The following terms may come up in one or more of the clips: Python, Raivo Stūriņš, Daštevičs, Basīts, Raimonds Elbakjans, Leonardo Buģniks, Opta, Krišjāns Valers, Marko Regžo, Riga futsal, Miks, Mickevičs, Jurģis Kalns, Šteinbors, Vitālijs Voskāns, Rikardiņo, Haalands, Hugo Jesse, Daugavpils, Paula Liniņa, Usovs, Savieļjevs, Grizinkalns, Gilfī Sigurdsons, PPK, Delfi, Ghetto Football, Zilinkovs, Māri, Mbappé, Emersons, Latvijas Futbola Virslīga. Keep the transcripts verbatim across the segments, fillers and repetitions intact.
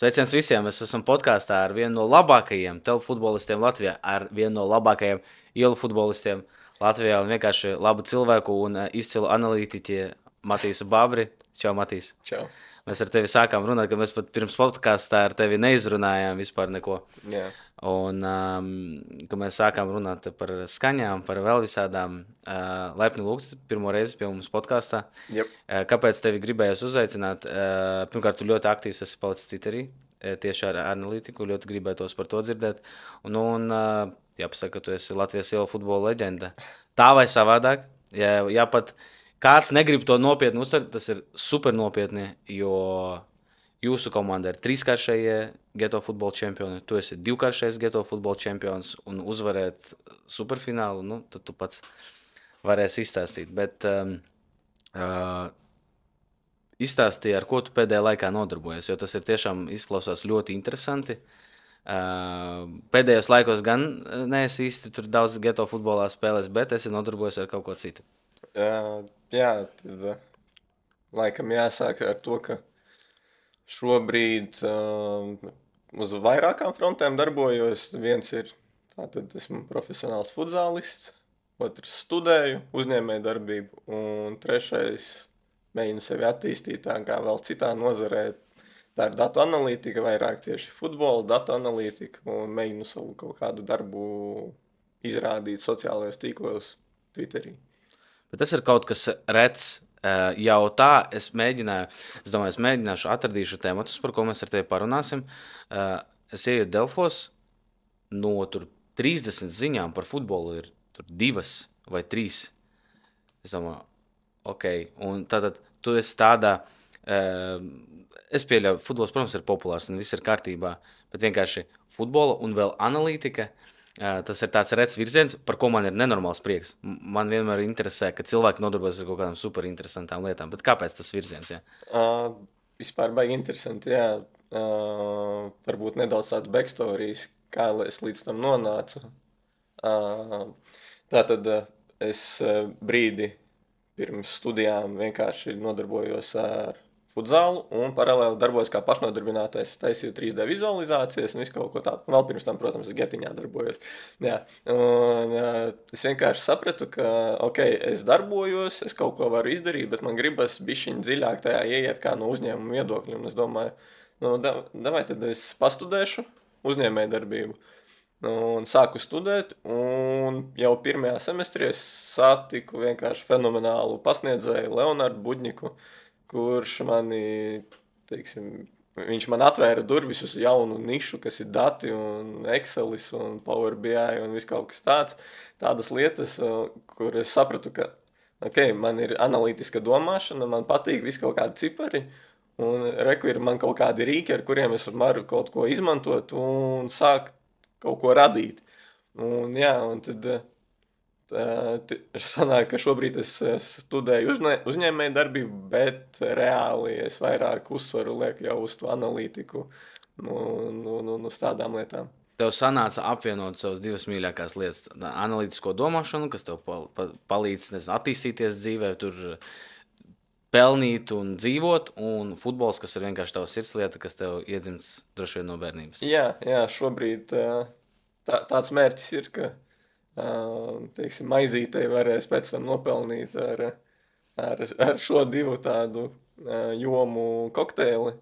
Sveiciens visiem, es esmu podkāstā ar vienu no labākajiem telefutbolistiem Latvijā, ar vienu no labākajiem ielu futbolistiem Latvijā un vienkārši labu cilvēku un izcilu analītiķi Matīsu Babri. Čau, Matīs. Čau. Mēs ar tevi sākām runāt, ka mēs pat pirms podkāstā ar tevi neizrunājām vispār neko. Jā. Un, um, ka mēs sākām runāt par skaņām, par vēl visādām. Uh, laipni lūgt pirmo reizi pie mums podkāstā. Yep. Uh, kāpēc tevi gribējās uzaicināt? Uh, pirmkārt, tu ļoti aktīvs esi palicis Twitterī, tieši ar analītiku, ļoti gribētos par to dzirdēt. Un, un uh, jāpasaka, ka tu esi Latvijas ielu futbola leģenda. Tā vai savādāk, ja, ja pat kāds negrib to nopietni uzsvert, tas ir super nopietni, jo jūsu komanda ir trīskāršajie geto futbola čempioni, tu esi divkāršais geto futbola čempions un uzvarēt superfinālu, nu, tad tu pats varēsi izstāstīt. Bet um, uh, izstāstīja, ar ko tu pēdējā laikā nodarbojies, jo tas ir tiešām izklausās ļoti interesanti. Uh, pēdējos laikos gan neesi īsti tur daudz geto futbolā spēlēs, bet esi nodarbojies ar kaut ko citu. Uh, jā, tad, laikam jāsāk ar to, ka šobrīd uh, uz vairākām frontēm darbojos. Viens ir, tātad esmu profesionāls futzālists, otrs studēju uzņēmēju darbību, un trešais mēģinu sevi attīstīt tā kā vēl citā nozarē. Tā ir datu analītika, vairāk tieši futbola datu analītika, un mēģinu savu kaut kādu darbu izrādīt sociālajos tīklos, Twitterī. Bet tas ir kaut kas redz. Jau tā es mēģināju, es domāju, es mēģināšu atradīšu tēmatus, par ko mēs ar tevi parunāsim. Es eju Delfos, no tur trīsdesmit ziņām par futbolu ir tur divas vai trīs. Es domāju, ok, un tātad tu esi tādā, es pieļauju, futbols, protams, ir populārs un viss ir kārtībā, bet vienkārši futbola un vēl analītika. Tas ir tāds redzes virziens, par ko man ir nenormāls prieks. Man vienmēr interesē, ka cilvēki nodarbojas ar kaut kādām superinteresantām lietām. Bet kāpēc tas virziens? Jā? Uh, vispār baigi interesanti, jā. Uh, varbūt nedaudz tāds backstorijas, kā es līdz tam nonācu. Uh, tātad uh, es uh, brīdi pirms studijām vienkārši nodarbojos ar futzālu un paralēli darbojos kā pašnodarbinātais, taisīju trīs D vizualizācijas un visu kaut ko tādu. Vēl pirms tam, protams, getiņā darbojos. Jā. Un, es vienkārši sapratu, ka, ok, es darbojos, es kaut ko varu izdarīt, bet man gribas bišķiņ dziļāk tajā ieiet kā no uzņēmuma viedokļa. Un es domāju, nu, davai tad es pastudēšu uzņēmēju darbību. Un sāku studēt, un jau pirmajā semestrī es satiku vienkārši fenomenālu pasniedzēju Leonardo Buģniku, kurš mani, teiksim, viņš man atvēra durvis uz jaunu nišu, kas ir dati un Excelis un Power B I un viss kaut kas tāds. Tādas lietas, kur es sapratu, ka, ok, man ir analītiska domāšana, man patīk viss kaut kādi cipari, un reku ir man kaut kādi rīki, ar kuriem es varu kaut ko izmantot un sākt kaut ko radīt. Un jā, un tad sanāk, ka šobrīd es studēju uzņēmēju darbību, bet reāli es vairāk uzsvaru lieku jau uz to analītiku un, un, un uz tādām lietām. Tev sanāca apvienot savas divas mīļākās lietas. Analītisko domāšanu, kas tev palīdz, nezinu, attīstīties dzīvē, tur pelnīt un dzīvot, un futbols, kas ir vienkārši tava sirdslieta, kas tev iedzimts droši vien no bērnības. Jā, jā, šobrīd tā, tāds mērķis ir, ka teiksim, maizītei varēs pēc tam nopelnīt ar, ar, ar šo divu tādu jomu kokteili.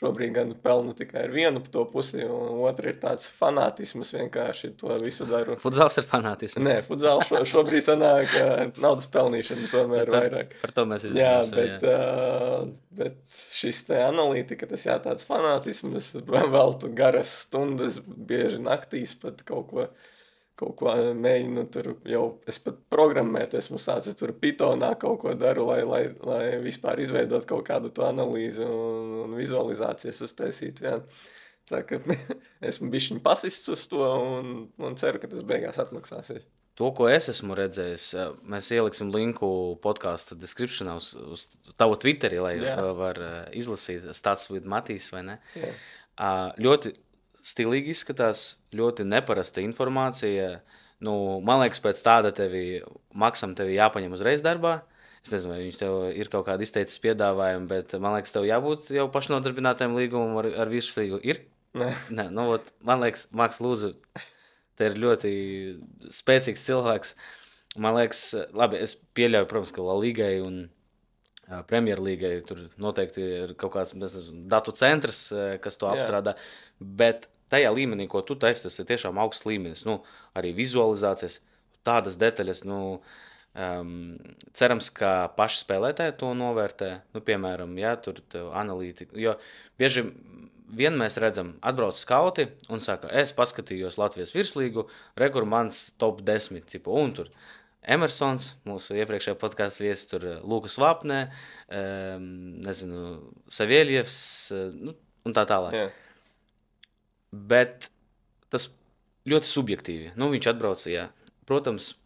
Šobrīd gan pelnu tikai ar vienu to pusi, un otra ir tāds fanātismus vienkārši to visu daru. Futzāls ir fanātismus? Nē, futzāls šo, šobrīd sanāk naudas pelnīšana tomēr par, vairāk. Par to mēs izdarīsim. Jā, bet, jā. Uh, bet šis te analītika, tas jā, tāds fanātismus, vēl tu garas stundas, bieži naktīs pat kaut ko kaut ko mēģinu tur, jau es pat programmēt esmu sācis tur Pythonā kaut ko daru, lai, lai, lai vispār izveidot kaut kādu to analīzi un, un vizualizācijas uztaisīt, jā. Tā ka esmu bišķiņ pasists uz to un, un ceru, ka tas beigās atmaksāsies. To, ko es esmu redzējis, mēs ieliksim linku podkāsta descriptionā uz, uz tavu Twitterī, lai jā. Var izlasīt Stats with Matīs, vai ne? Jā. Ļoti stilīgi izskatās, ļoti neparasta informācija. Nu, man liekas, pēc tāda tevi maksam tevi jāpaņem uzreiz darbā, Es nezinu, vai viņš tev ir kaut kāda izteicis piedāvājuma, bet man liekas, tev jābūt jau pašnodarbinātājiem līgumam ar, ar virslīgu. Ir? Nē. Nē, nu, ot, man liekas, Maks, lūdzu, te ir ļoti spēcīgs cilvēks. Man liekas, labi, es pieļauju, protams, ka La Ligai un Premjerlīgai tur noteikti ir kaut kāds nezinu, datu centrs, kas to apstrādā, jā. Bet tajā līmenī, ko tu taisi, tas ir tiešām augsts līmenis. Nu, arī vizualizācijas, tādas detaļas, nu, Um, cerams, ka paši spēlētāji to novērtē, nu, piemēram, jā, tur analītika, jo bieži vien mēs redzam, atbrauc skauti un saka, es paskatījos Latvijas virslīgu, rekur mans top desmit, tipu, un tur Emersons, mūsu iepriekšējā podkāsta viesis, tur Lūkas Vapne, um, nezinu, Savieļjevs, nu, un tā tālāk. Jā. Bet tas ļoti subjektīvi, nu, viņš atbrauc, jā, protams,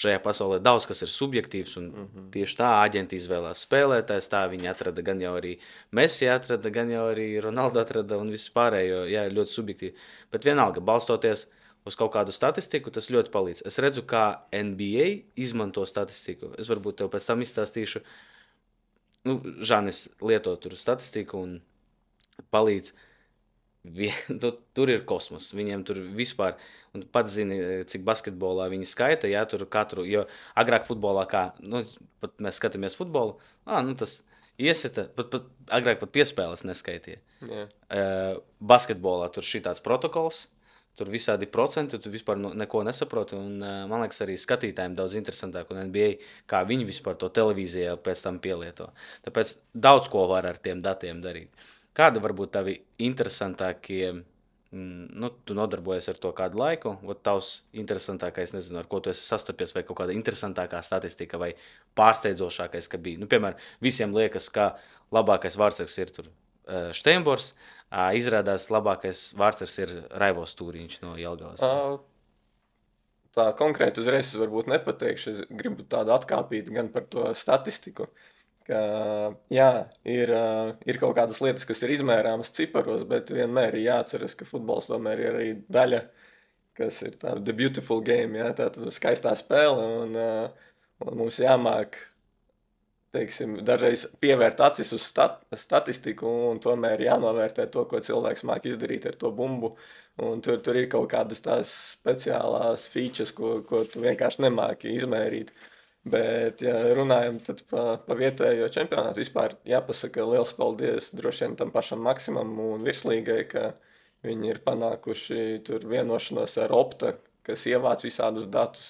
šajā pasaulē daudz, kas ir subjektīvs, un mm-hmm. tieši tā aģenti izvēlās spēlētājs, tā viņi atrada, gan jau arī Messi atrada, gan jau arī Ronaldo atrada, un viss pārējo, jā, ļoti subjektīvi. Bet vienalga, balstoties uz kaut kādu statistiku, tas ļoti palīdz. Es redzu, kā N B A izmanto statistiku. Es varbūt tev pēc tam izstāstīšu, nu, Žanis lieto tur statistiku un palīdz. Nu, tur ir kosmos, viņiem tur vispār, un pats zini, cik basketbolā viņi skaita, jā, tur katru, jo agrāk futbolā kā, nu, pat mēs skatāmies futbolu, ā, nu, tas iesita, pat, pat, agrāk pat piespēles neskaitīja. Yeah. Uh, basketbolā tur šitāds protokols, tur visādi procenti, tu vispār neko nesaproti, un uh, man liekas arī skatītājiem daudz interesantāk, un N B A, kā viņi vispār to televīzijā pēc tam pielieto. Tāpēc daudz ko var ar tiem datiem darīt. Kāda varbūt tavi interesantākie, nu, tu nodarbojies ar to kādu laiku, ot tavs interesantākais, nezinu, ar ko tu esi sastapies, vai kaut kāda interesantākā statistika, vai pārsteidzošākais, ka bija. Nu, piemēram, visiem liekas, ka labākais vārdsargs ir tur Šteinbors, izrādās labākais vārdsargs ir Raivo Stūriņš no Jelgavas. Tā konkrēti uzreiz es varbūt nepateikšu, es gribu tādu atkāpīt gan par to statistiku. Ka, jā, ir, ir kaut kādas lietas, kas ir izmērāmas ciparos, bet vienmēr ir jāatceras, ka futbols tomēr ir arī daļa, kas ir tā the beautiful game, jā, tā skaistā spēle, un, un mums jāmāk, teiksim, dažreiz pievērt acis uz stat, statistiku, un tomēr jānovērtē to, ko cilvēks māk izdarīt ar to bumbu, un tur, tur ir kaut kādas tās speciālās features, ko, ko tu vienkārši nemāki izmērīt. Bet, ja runājam tad pa, pa vietējo čempionātu, vispār jāpasaka liels paldies droši vien tam pašam Maksimam un virslīgai, ka viņi ir panākuši tur vienošanos ar Opta, kas ievāc visādus datus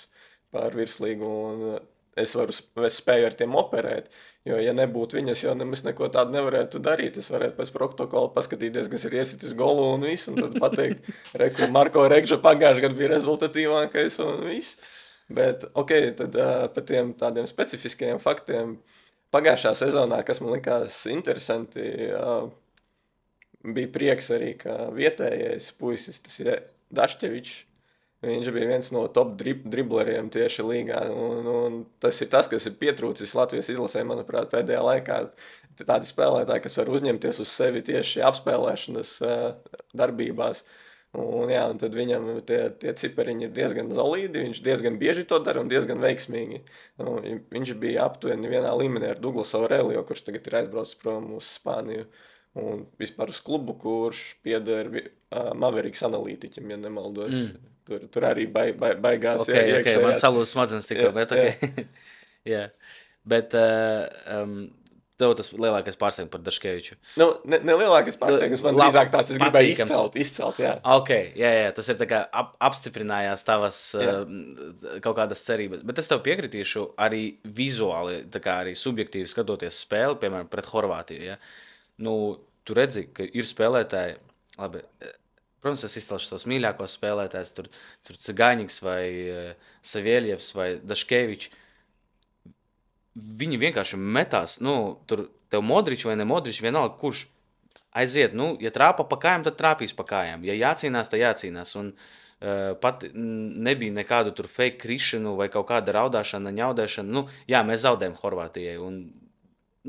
par virslīgu, un es, varu, es spēju ar tiem operēt, jo ja nebūtu viņas, jo nemaz neko tādu nevarētu darīt, es varētu pēc protokola paskatīties, kas ir iesitis golu un viss, un tad pateikt, re, kur Marko Regžo pagājuši gadu bija rezultatīvākais un viss. Bet, ok, tad uh, par tiem tādiem specifiskajiem faktiem pagājušā sezonā, kas man likās interesanti, uh, bija prieks arī, ka vietējais puisis, tas ir Daštevičs, viņš bija viens no top drib dribleriem tieši līgā, un, un tas ir tas, kas ir pietrūcis Latvijas izlasē, manuprāt, pēdējā laikā tādi spēlētāji, kas var uzņemties uz sevi tieši apspēlēšanas uh, darbībās. Un, jā, un tad viņam tie, tie cipariņi ir diezgan zolīdi, viņš diezgan bieži to dara un diezgan veiksmīgi. Un viņš bija aptuveni vienā līmenī ar Douglas Aurelio, kurš tagad ir aizbraucis prom uz Spāniju. Un vispār uz klubu, kurš pieder uh, Maveriks analītiķim, ja nemaldos. Mm. Tur, tur arī bai, bai, baigās. Ok, jā, iekšā, okay, man salūs smadzenes tikai, bet ok. Jā, bet... Uh, um... Tev tas lielākais pārsteigums par Daškeviču. Nu, ne, ne lielākais pārsteigums, man drīzāk tāds, es gribēju izcelt, izcelt, jā. Ok, jā, jā, tas ir tā kā ap, apstiprinājās tavas uh, kaut kādas cerības. Bet es tev piekritīšu arī vizuāli, tā kā arī subjektīvi skatoties spēli, piemēram, pret Horvātiju, ja? Nu, tu redzi, ka ir spēlētāji, labi, protams, es izcelšu savus mīļākos spēlētājus, tur, tur Cigaņiks vai uh, Savieļjevs vai Daškevičs. Viņi vienkārši metās, nu, tur tev Modričs vai ne Modričs, vienalga kurš aiziet, nu, ja trāpa pa kājām, tad trāpīs pa kājām, ja jācīnās, tad jācīnās, un uh, pat nebija nekādu tur fake krišanu vai kaut kāda raudāšana, ņaudēšana, nu, jā, mēs zaudējam Horvātijai, un,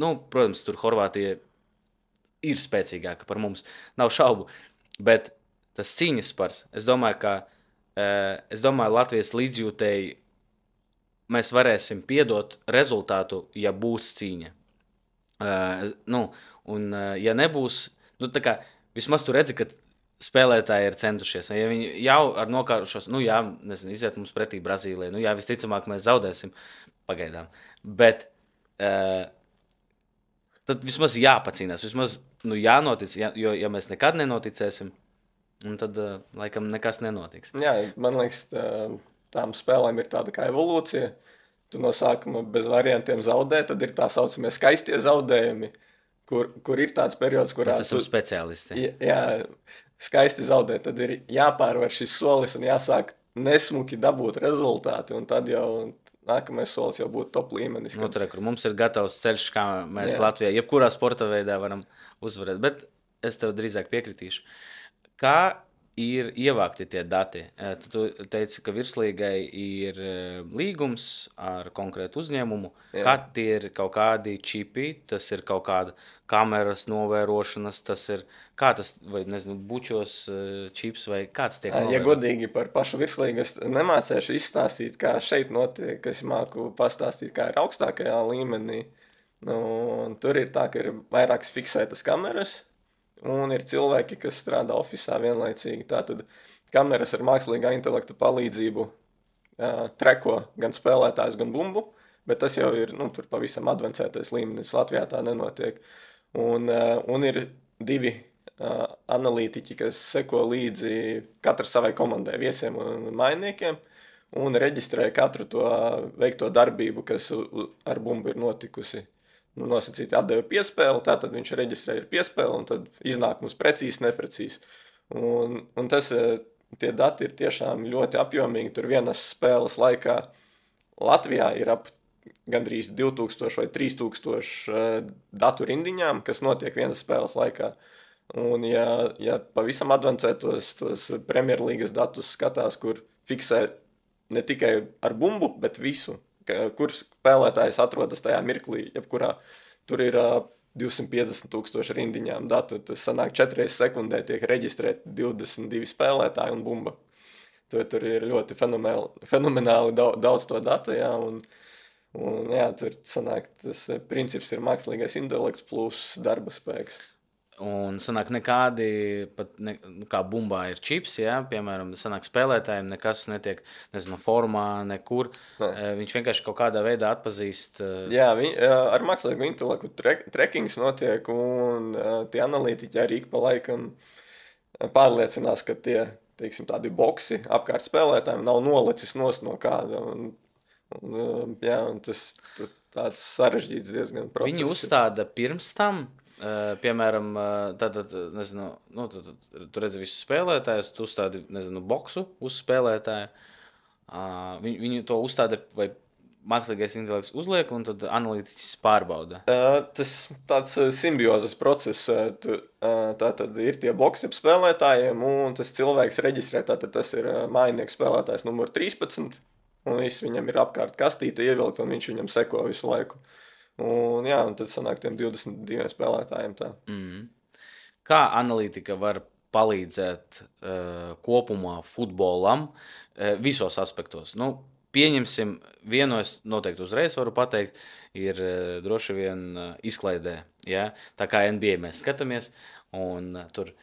nu, protams, tur Horvātija ir spēcīgāka par mums, nav šaubu, bet tas cīņas spars, es domāju, ka, uh, es domāju, Latvijas līdzjūtēji mēs varēsim piedot rezultātu, ja būs cīņa. Uh, nu, un uh, ja nebūs, nu tā kā vismaz tu redzi, ka spēlētāji ir centušies. Ja viņi jau ar nokārušos, nu jā, nezinu, iziet mums pretī Brazīlijai, nu jā, visticamāk mēs zaudēsim pagaidām. Bet uh, tad vismaz jāpacīnās, vismaz nu, jānotic, jā, jo ja mēs nekad nenoticēsim, un tad uh, laikam nekas nenotiks. Jā, man liekas, tā, tām spēlēm ir tāda kā evolūcija. Tu no sākuma bez variantiem zaudē, tad ir tā saucamie skaistie zaudējumi, kur, kur ir tāds periods, kurā... Mēs esam tu, speciālisti. Jā, skaisti zaudē, tad ir jāpārvar šis solis un jāsāk nesmuki dabūt rezultāti, un tad jau nākamais solis jau būtu top līmenis. Kad... Noturē, kur mums ir gatavs ceļš, kā mēs jā. Latvijā, jebkurā sporta veidā varam uzvarēt, bet es tev drīzāk piekritīšu. Kā ir ievākti tie dati? Tu teici, ka virslīgai ir līgums ar konkrētu uzņēmumu. Jā. Kā tie ir kaut kādi čipi, tas ir kaut kāda kameras novērošanas, tas ir, kā tas, vai nezinu, bučos čips, vai kāds tiek novērots? Ja godīgi par pašu virslīgu, es nemācēšu izstāstīt, kā šeit notiek, es māku pastāstīt, kā ir augstākajā līmenī. Un tur ir tā, ka ir vairākas fiksētas kameras, un ir cilvēki, kas strādā ofisā vienlaicīgi. Tātad kameras ar mākslīgā intelekta palīdzību uh, treko gan spēlētājs, gan bumbu, bet tas jau ir nu, tur pavisam advancētais līmenis. Latvijā tā nenotiek. Un, uh, un ir divi uh, analītiķi, kas seko līdzi katra savai komandai, viesiem un mainniekiem, un reģistrē katru to veikto darbību, kas ar bumbu ir notikusi. Nu, nosacīti atdeva piespēli, tātad viņš reģistrēja piespēli un tad iznāk mums precīzi, neprecīzi. Un, un tas, tie dati ir tiešām ļoti apjomīgi. Tur vienas spēles laikā Latvijā ir ap gandrīz divi tūkstoši vai trīs tūkstoši datu rindiņām, kas notiek vienas spēles laikā. Un ja, ja pavisam advancētos tos premjerlīgas datus skatās, kur fiksē ne tikai ar bumbu, bet visu. Kur spēlētājs atrodas tajā mirklī, jebkurā tur ir uh, divsimt piecdesmit tūkstoši rindiņām datu, tas sanāk četreiz sekundē tiek reģistrēt divdesmit divi spēlētāji un bumba. Tur, tur ir ļoti fenomenāli, fenomenāli daudz, daudz to datu, jā, un, un jā, tur sanāk tas princips ir mākslīgais intelekts plus darba spēks. Un sanāk nekādi, pat ne, kā bumbā ir čips, ja, piemēram, sanāk spēlētājiem, nekas netiek, nezinu, formā, nekur. Ne. Viņš vienkārši kaut kādā veidā atpazīst. Jā, vi, ar mākslīgu intelektu trek, trekings notiek, un tie analītiķi arī pa laikam pārliecinās, ka tie, teiksim, tādi boksi apkārt spēlētājiem nav nolicis nos no kāda. Un, un, jā, un tas, tas tāds sarežģīts diezgan process. Viņi uzstāda pirms tam? Uh, piemēram, tad, tad nezinu, nu, tad, tad, tu redzi visus spēlētājus, tu uzstādi, nezinu, boksu uz spēlētāju. Uh, viņ, viņu to uzstādi vai mākslīgais intelekts uzliek un tad analītiķis pārbauda. Uh, tas tāds simbiozes process. Tu, uh, tā tad ir tie boksi spēlētājiem un tas cilvēks reģistrē. Tātad tas ir mājinieks spēlētājs numur trīspadsmit un viss viņam ir apkārt kastīte ievilkt un viņš viņam seko visu laiku. Un, jā, un tad sanāk tiem divdesmit diviem spēlētājiem tā. Mm. Kā analītika var palīdzēt uh, kopumā futbolam uh, visos aspektos? Nu, pieņemsim, vienu es noteikti uzreiz varu pateikt, ir uh, droši vien uh, izklaidē. Ja? Tā kā N B A mēs skatāmies, un uh, tur uh,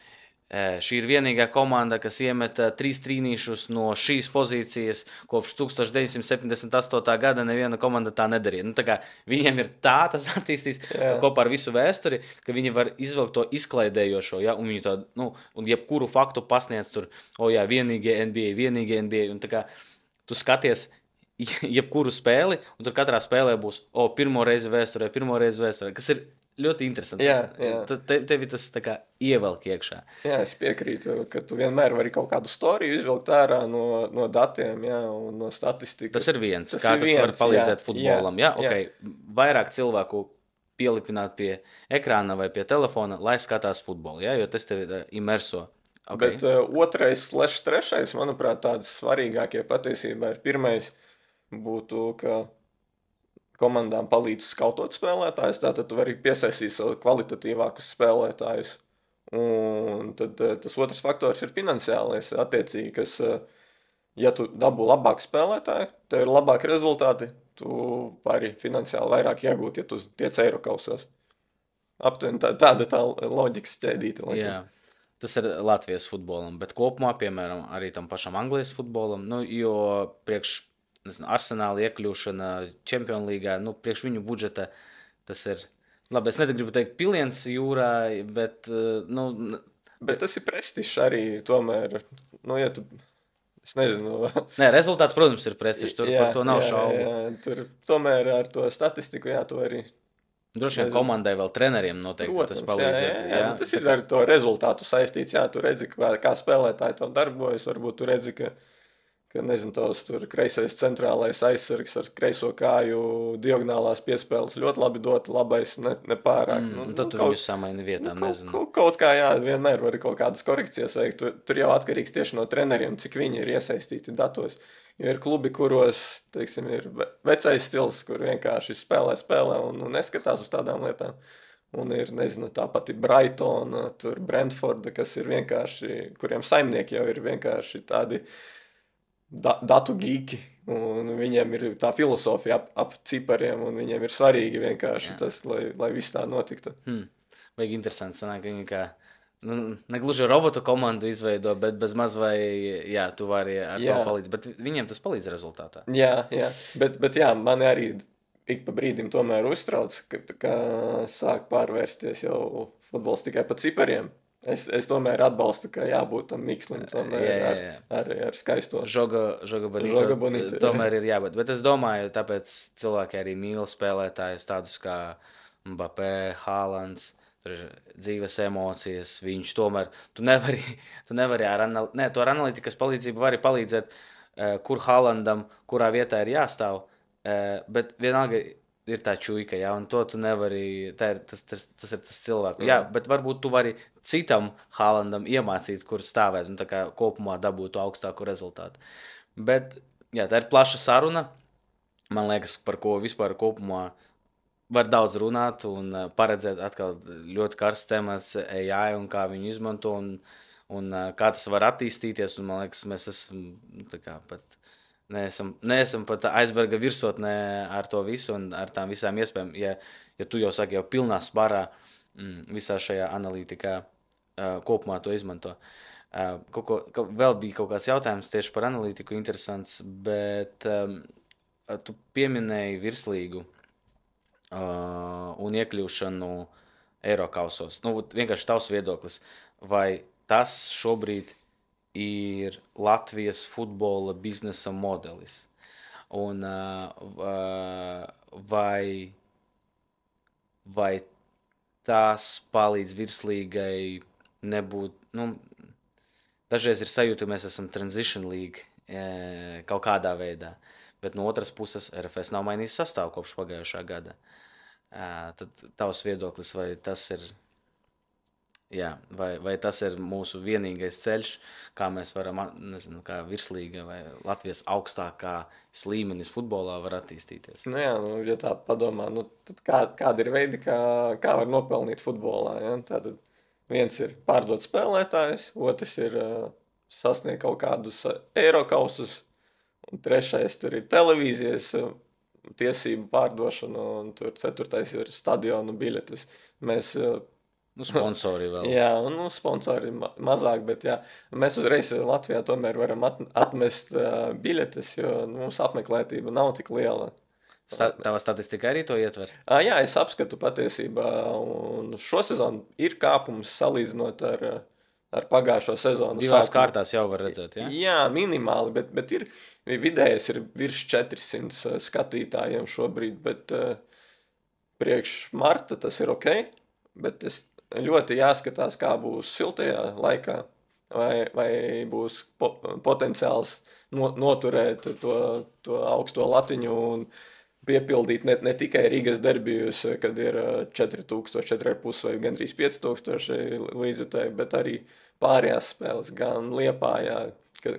šī ir vienīgā komanda, kas iemeta trīs trīnīšus no šīs pozīcijas. Kopš tūkstoš deviņsimt septiņdesmit astotā gada neviena komanda tā nedarīja. Nu, tā kā viņiem ir tā, tas attīstīs jā. Kopā ar visu vēsturi, ka viņi var izvelkt to izklaidējošo, ja, un, tā, nu, un jebkuru faktu pasniedz tur, o jā, vienīgie N B A, vienīgie N B A, un tā kā tu skaties jebkuru spēli, un tur katrā spēlē būs, o, pirmo reizi vēsturē, pirmo reizi vēsturē, kas ir ļoti interesants. Jā, jā. Te, tevi tas tā kā ievelk iekšā. Jā, es piekrītu, ka tu vienmēr vari kaut kādu storiju izvilkt ārā no, no datiem, jā, un no statistikas. Tas ir viens, tas kā ir tas viens, var palīdzēt jā, futbolam. Jā, jā, okay. Vairāk cilvēku pielipināt pie ekrāna vai pie telefona, lai skatās futbolu, jā, jo tas tevi imerso. Okay. Bet uh, otrais slash trešais, manuprāt, tāds svarīgākie patiesībā ir pirmais būtu, ka... komandām palīdz skautot spēlētājus, tātad tu vari piesaistīt kvalitatīvākus spēlētājus. Un tad tas otrs faktors ir finansiālais attiecīgi, kas, ja tu dabū labāk spēlētāji, tev ir labāki rezultāti, tu vari finansiāli vairāk iegūt, ja tu tiec eiro kausās. Aptuveni tā, tāda tā loģikas ķēdīta. Loģika. Jā, tas ir Latvijas futbolam, bet kopumā, piemēram, arī tam pašam Anglijas futbolam, nu, jo priekš, nezinu, Arsenāla iekļūšana Champions League'ā, nu, priekš viņu budžeta tas ir, labi, es negribu teikt piliens jūrā, bet, nu... Bet tas ir prestižs arī, tomēr, nu, ja tu... Es nezinu. Nē, rezultāts, protams, ir prestižs, tur jā, par to nav jā, šaubu. Jā, tur tomēr ar to statistiku, jā, tu arī... Droši vien komandai vēl treneriem noteikti protams, tas palīdzētu. Jā, jā, jā. Jā. Tas ir ar to rezultātu saistīts, jā, tu redzi, kā, kā spēlētāji tev darbojas, varbūt tu redzi, ka, ka nezinu, tavs tur kreisais centrālais aizsargs ar kreiso kāju diagonālās piespēles ļoti labi dot, labais ne, nepārāk. Mm, nu, tad tu kaut, viņu samaini vietām, nu, nezinu. Kaut, kaut kā, jā, vienmēr var kaut kādas korekcijas veikt, tur, tur jau atkarīgs tieši no treneriem, cik viņi ir iesaistīti datos. Jo ir klubi, kuros, teiksim, ir vecais stils, kur vienkārši spēlē, spēlē un neskatās uz tādām lietām. Un ir, nezinu, tā pati Brightona, tur Brentforda, kas ir vienkārši, kuriem saimnieki jau ir vienkārši tādi da datu gīki. Un viņiem ir tā filosofija ap, ap cipariem, un viņiem ir svarīgi vienkārši Jā. Tas, lai, lai viss tā notiktu. Hmm. Vajag interesanti sanāk, viņi kā... Nu, negluži robotu komandu izveido, bet bez maz vai, jā, tu vari ar jā. To palīdz, bet viņiem tas palīdz rezultātā. Jā, jā, bet, bet jā, mani arī ik pa brīdim tomēr uztrauc, ka, ka sāk pārvērsties jau futbols tikai pa cipariem. Es, es tomēr atbalstu, ka jābūt tam mikslim tomēr jā, jā, jā. Ar, ar, ar skaisto. Žoga, žoga bonito, žoga bonito, tomēr jā. Ir jābūt, bet es domāju, tāpēc cilvēki arī mīl spēlētājus tādus kā Mbappé, Haalands. Tur ir dzīves emocijas, viņš tomēr, tu nevari, tu nevari ar, anal... Nē, tu ar analītikas palīdzību vari palīdzēt, kur Haalandam, kurā vietā ir jāstāv, bet vienalga ir tā čuika, jā, un to tu nevari, tā ir, tas, tas, tas ir tas cilvēks, jā, bet varbūt tu vari citam Haalandam iemācīt, kur stāvēt, un tā kā kopumā dabūtu augstāku rezultātu, bet, jā, tā ir plaša saruna, man liekas, par ko vispār kopumā, var daudz runāt un paredzēt atkal ļoti karsts temats A I un kā viņu izmanto un, un kā tas var attīstīties. Un, man liekas, mēs esam, tā kā, pat, neesam, neesam pat aizberga virsotnē ar to visu un ar tām visām iespējām. Ja, ja tu jau saki, jau pilnā sparā visā šajā analītikā kopumā to izmanto. Kaut ko, kaut, vēl bija kaut kāds jautājums tieši par analītiku interesants, bet tu pieminēji virslīgu. Uh, un iekļūšanu eirokausos. Nu, vienkārši tavs viedoklis. Vai tas šobrīd ir Latvijas futbola biznesa modelis? Un uh, uh, vai, vai tas palīdz virslīgai nebūt... Nu, dažreiz ir sajūta, mēs esam transition league eh, kaut kādā veidā. Bet no otras puses R F S nav mainījis sastāvu kopš pagājušā gada. Uh, tad tavs viedoklis, vai tas ir, jā, vai, vai tas ir mūsu vienīgais ceļš, kā mēs varam, nezinu, kā virslīga vai Latvijas augstākā līmenis futbolā var attīstīties? Nu jā, nu, ja tā padomā, nu, tad kā, kāda ir veidi, kā, kā var nopelnīt futbolā? Ja? Tātad viens ir pārdot spēlētājus, otrs ir uh, sasniegt kaut kādus eirokausus, un trešais tur ir televīzijas tiesību pārdošana, un tur ceturtais ir stadionu biļetes. Mēs... Nu, sponsori vēl. Jā, nu, sponsori ma mazāk, bet jā. Mēs uzreiz Latvijā tomēr varam at atmest uh, biļetes, jo mums apmeklētība nav tik liela. Sta tava statistika arī to ietver? À, jā, es apskatu patiesībā, un šo sezonu ir kāpums salīdzinot ar... ar pagājušo sezonu. Divās kārtās jau var redzēt, jā? Jā, minimāli, bet, bet ir, vidējais ir virs četrsimt skatītājiem šobrīd, bet uh, priekš marta tas ir ok, bet es ļoti jāskatās, kā būs siltajā laikā, vai, vai būs po, potenciāls no, noturēt to, to augsto latiņu un piepildīt ne, ne tikai Rīgas derbijus, kad ir četri tūkstoši, četri ar pus vai gandrīz pieci tūkstoši līdzjutēji, bet arī pārējās spēles gan Liepājā,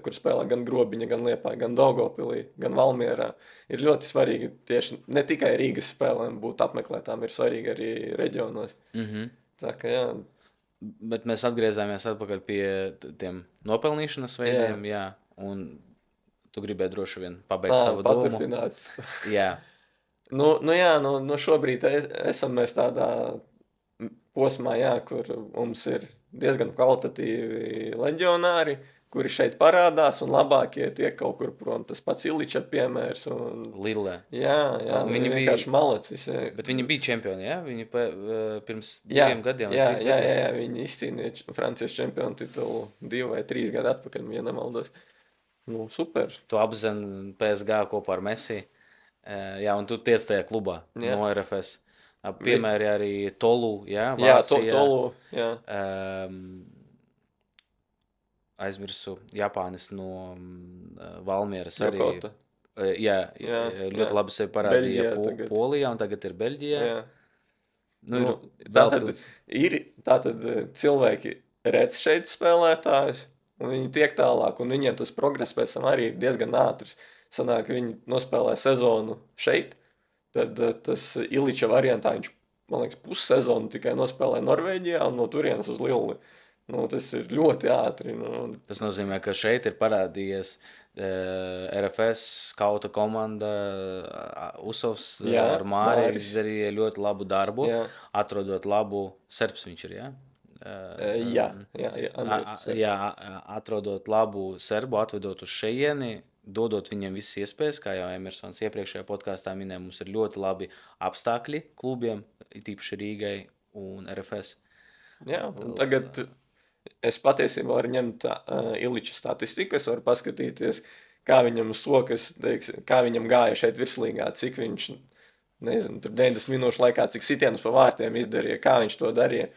kur spēlē gan Grobiņa, gan Liepā, gan Daugavpilī, gan Valmierā. Ir ļoti svarīgi tieši ne tikai Rīgas spēlēm būt apmeklētām, ir svarīgi arī reģionos. Mm-hmm. Tā ka jā. Bet mēs atgriezāmies atpakaļ pie tiem nopelnīšanas veidiem, jā, jā un... tu gribēji droši vien pabeigt Nā, savu paturpināt. Domu. Jā. Nu, nu jā, nu, nu šobrīd es, esam mēs tādā posmā, jā, kur mums ir diezgan kvalitatīvi leģionāri, kuri šeit parādās, un labākie tiek kaut kur prom. Tas pats Iliča piemērs. Un... Lille. Jā, jā, un viņi vienkārši bija... malecis. Jā. Bet viņi bija čempioni, jā? Viņi pa, pirms jā, diviem gadiem? Jā, jā, jā, jā, viņi izcīnīja Francijas čempionu titulu divu vai trīs gadu atpakaļ, ja nemaldos. Nu, super. Tu apzini P S G kopā ar Messi. Jā, un tu tiec tajā klubā jā. No R F S. Piemēri arī Tolu, jā, Vācijā. Jā, to, Tolu, jā. Um, aizmirsu Japānis no Valmieras arī. Jokota. Jā, jā, ļoti jā. Labi sevi parādīja Beļģijā, po, Polijā, un tagad ir Beļģijā. Jā. Nu, ir, nu, tātad, ir tātad cilvēki redz šeit spēlētājus, un viņi tiek tālāk, un viņiem tas progress pēc tam arī ir diezgan ātris. Sanāk, viņi nospēlē sezonu šeit, tad tas Iliča variantā viņš, man liekas, pussezonu tikai nospēlē Norvēģijā un no turienes uz Lilli. Nu, tas ir ļoti ātri. Nu. Tas nozīmē, ka šeit ir parādījies e, R F S, skauta komanda, Usovs jā, ar Māri izdarīja ļoti labu darbu, jā. Atrodot labu, serbs viņš ir, jā? E, e, jā, jā, jā, Andres, a, jā, atrodot labu serbu, atvedot uz šejieni, dodot viņiem visas iespējas, kā jau Emersons iepriekšējā podkāstā minēja, mums ir ļoti labi apstākļi klubiem, tīpaši Rīgai un R F S. Jā, un tagad... Es patiesībā varu ņemt uh, Iliča statistiku, es varu paskatīties, kā viņam sokas, teiks, kā viņam gāja šeit virslīgā, cik viņš, nezinu, tur deviņdesmit minūšu laikā, cik sitienus pa vārtiem izdarīja, kā viņš to darīja.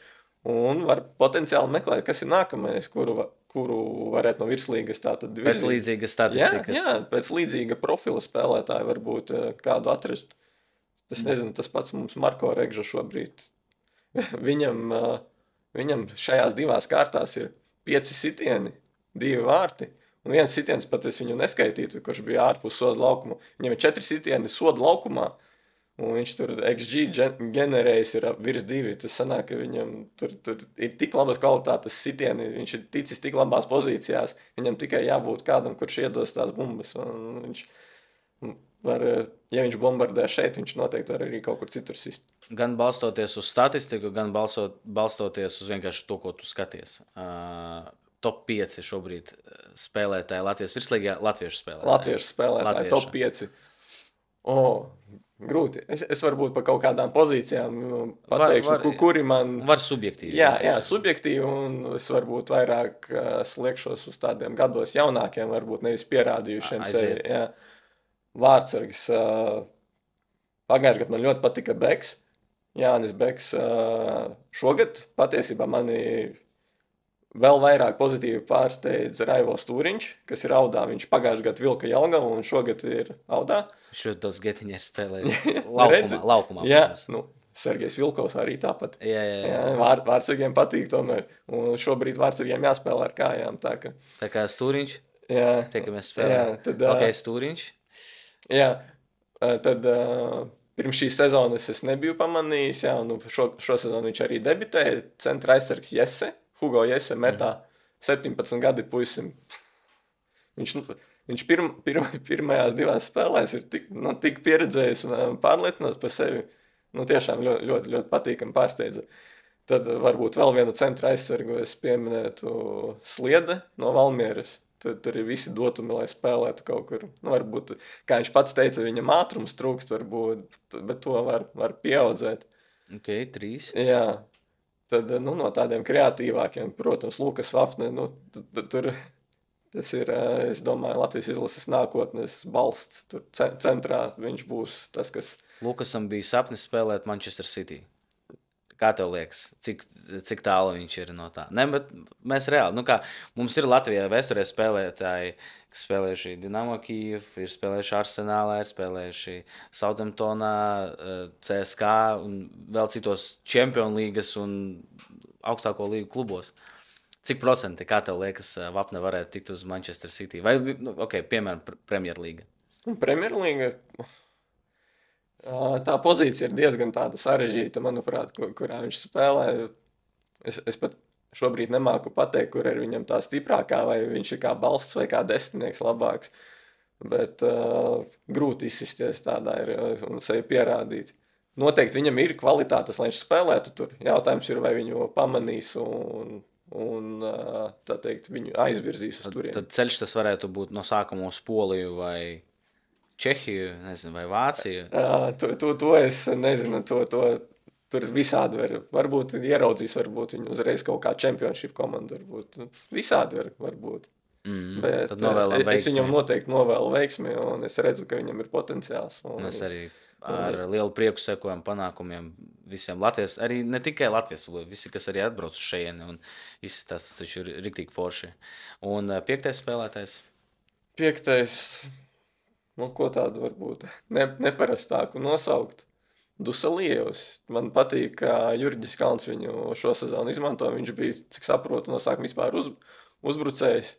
Un var potenciāli meklēt, kas ir nākamais, kuru, kuru varētu no virslīgas tātad... Pēc virzīt. Līdzīgas statistikas. Jā, jā, pēc līdzīga profila spēlētāja varbūt uh, kādu atrast. Tas, nezinu, tas pats mums Marko Regžo šobrīd. Viņam... Uh, Viņam šajās divās kārtās ir pieci sitieni, divi vārti, un viens sitiens pat es viņu neskaitītu, kurš bija ārpus soda laukuma. Viņam ir četri sitieni soda laukumā, un viņš tur X G ģenerējis ir virs divi. Tas sanāk, ka viņam tur, tur ir tik labas kvalitātes sitieni, viņš ir ticis tik labās pozīcijās, viņam tikai jābūt kādam, kurš iedos tās bumbas. Un viņš... Var, ja viņš bombardē šeit, viņš noteikti var arī kaut kur citur sist. Gan balstoties uz statistiku, gan balsot, balstoties uz vienkārši to, ko tu skaties. Uh, top pieci šobrīd spēlētāji Latvijas virslīgajā, latviešu spēlētāji. Latviešu spēlētāji, top pieci. O, oh, grūti. Es, es varbūt par kaut kādām pozīcijām pateikšu, var, var, kuri man... Var subjektīvi. Jā, jā, subjektīvi, un es varbūt vairāk uh, sliekšos uz tādiem gados jaunākiem, varbūt nevis pierādījušiem sevi. Jā. Vārtsargs. Pagājuši gadu man ļoti patika Becks. Jānis Becks šogad patiesībā mani vēl vairāk pozitīvi pārsteidz Raivo Stūriņš, kas ir Audā. Viņš pagājuši gadu Vilka Jelgavu un šogad ir Audā. Šodien tos getiņi ir spēlējis laukumā. laukumā jā, nu, Sergejs Vilkovs arī tāpat. Jā, jā, jā. jā vār, vārtsargiem patīk tomēr. Un šobrīd vārtsargiem jāspēlē ar kājām. Tā, ka... tā kā Stūriņš? Jā. Tie, ka mēs spēlējam. Tad... Okay, Stūriņš. Jā, tad uh, pirms šīs sezonas es nebiju pamanījis, jā, un šo, šo sezonu viņš arī debitēja, centra aizsargs Jesse, Hugo Jesse metā septiņpadsmit gadi puisim. Viņš, viņš pirm, pirm, pirmajās divās spēlēs ir tik, nu, tik pieredzējis un pārliecināts par sevi, nu tiešām ļoti, ļoti, ļoti patīkami pārsteidza. Tad varbūt vēl vienu centra aizsargu es pieminētu Sliede no Valmieras. Tur, tur ir visi dotumi, lai spēlētu kaut kur. Nu, varbūt, kā viņš pats teica, viņam ātrums trūkst, varbūt, bet to var, var pieaudzēt. Ok, trīs. Jā. Tad, nu, no tādiem kreatīvākiem, protams, Lūkas Vapne, nu, tur tas ir, es domāju, Latvijas izlases nākotnes balsts. Tur centrā viņš būs tas, kas... Lūkasam bija sapnis spēlēt Manchester City. Kā tev liekas, cik, cik tālu viņš ir no tā? Ne, bet mēs reāli, nu kā, mums ir Latvijā vēsturē spēlētāji, kas spēlējuši Dinamo Kīv, ir spēlējuši Arsenālā, ir spēlējuši Southamptonā, C S K A un vēl citos Champions Leagues un augstāko līgu klubos. Cik procenti, kā tev liekas, Vapne varētu tikt uz Manchester City? Vai, nu, ok, piemēram, Premjerlīga. Premjerlīga... Tā pozīcija ir diezgan tāda sarežģīta, manuprāt, kur, kurā viņš spēlē. Es, es pat šobrīd nemāku pateikt, kur ir viņam tā stiprākā, vai viņš ir kā balsts vai kā destinieks labāks. bet uh, grūti izsisties tādā ir un sevi pierādīt. Noteikti viņam ir kvalitātes, lai viņš spēlētu tur. Jautājums ir, vai viņu pamanīs un, un tā teikt, viņu aizvirzīs uz turiem. Tad, tad ceļš tas varētu būt no sākuma uz Poliju vai Čehiju, nezinu, vai Vāciju? Uh, to, to, to es nezinu, to, to tur visādi var. Varbūt ieraudzīs, varbūt viņu uzreiz kaut kā championship komandu, varbūt. Visādi var, varbūt. Mm, bet tad novēlam veiksmi. Es viņam noteikti novēlu veiksmi un es redzu, ka viņam ir potenciāls. Un es arī ar un... lielu prieku sekojam panākumiem visiem Latvijas, arī ne tikai Latvijas, visi, kas arī atbrauc uz šejieni un izskatās, tas taču ir riktīgi forši. Un piektais spēlētājs? Piektais, nu ko tādu varbūt ne, neparastāku nosaukt. Dusalievs. Man patīk, ka Jurģis Kalns viņu šo sezonu izmanto, viņš bija, cik saprotu, no sākuma vispār uz, uzbrucējis.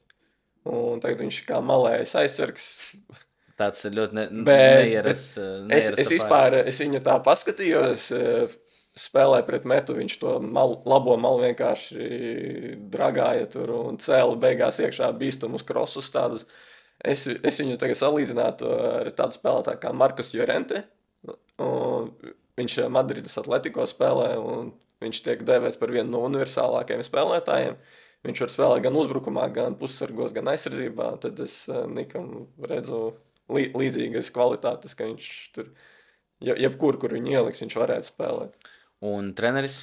Un tagad viņš kā malējais aizsargs. Tāds ļoti ne, neierasts. Es, es vispār, es viņu tā paskatījos, spēlēju pret Metu, viņš to mal, labo malu vienkārši dragāja tur un cēla beigās iekšā bīstumus krosus tādus. Es, es viņu tagad salīdzinātu ar tādu spēlētāju kā Markus Jorente. Un viņš Madrides Atletico spēlē un viņš tiek devēts par vienu no universālākajiem spēlētājiem. Viņš var spēlēt gan uzbrukumā, gan pussargos, gan aizsardzībā. Tad es Nikam redzu līdzīgas kvalitātes, ka viņš tur, jebkur, kur viņu ieliks, viņš varētu spēlēt. Un treneris?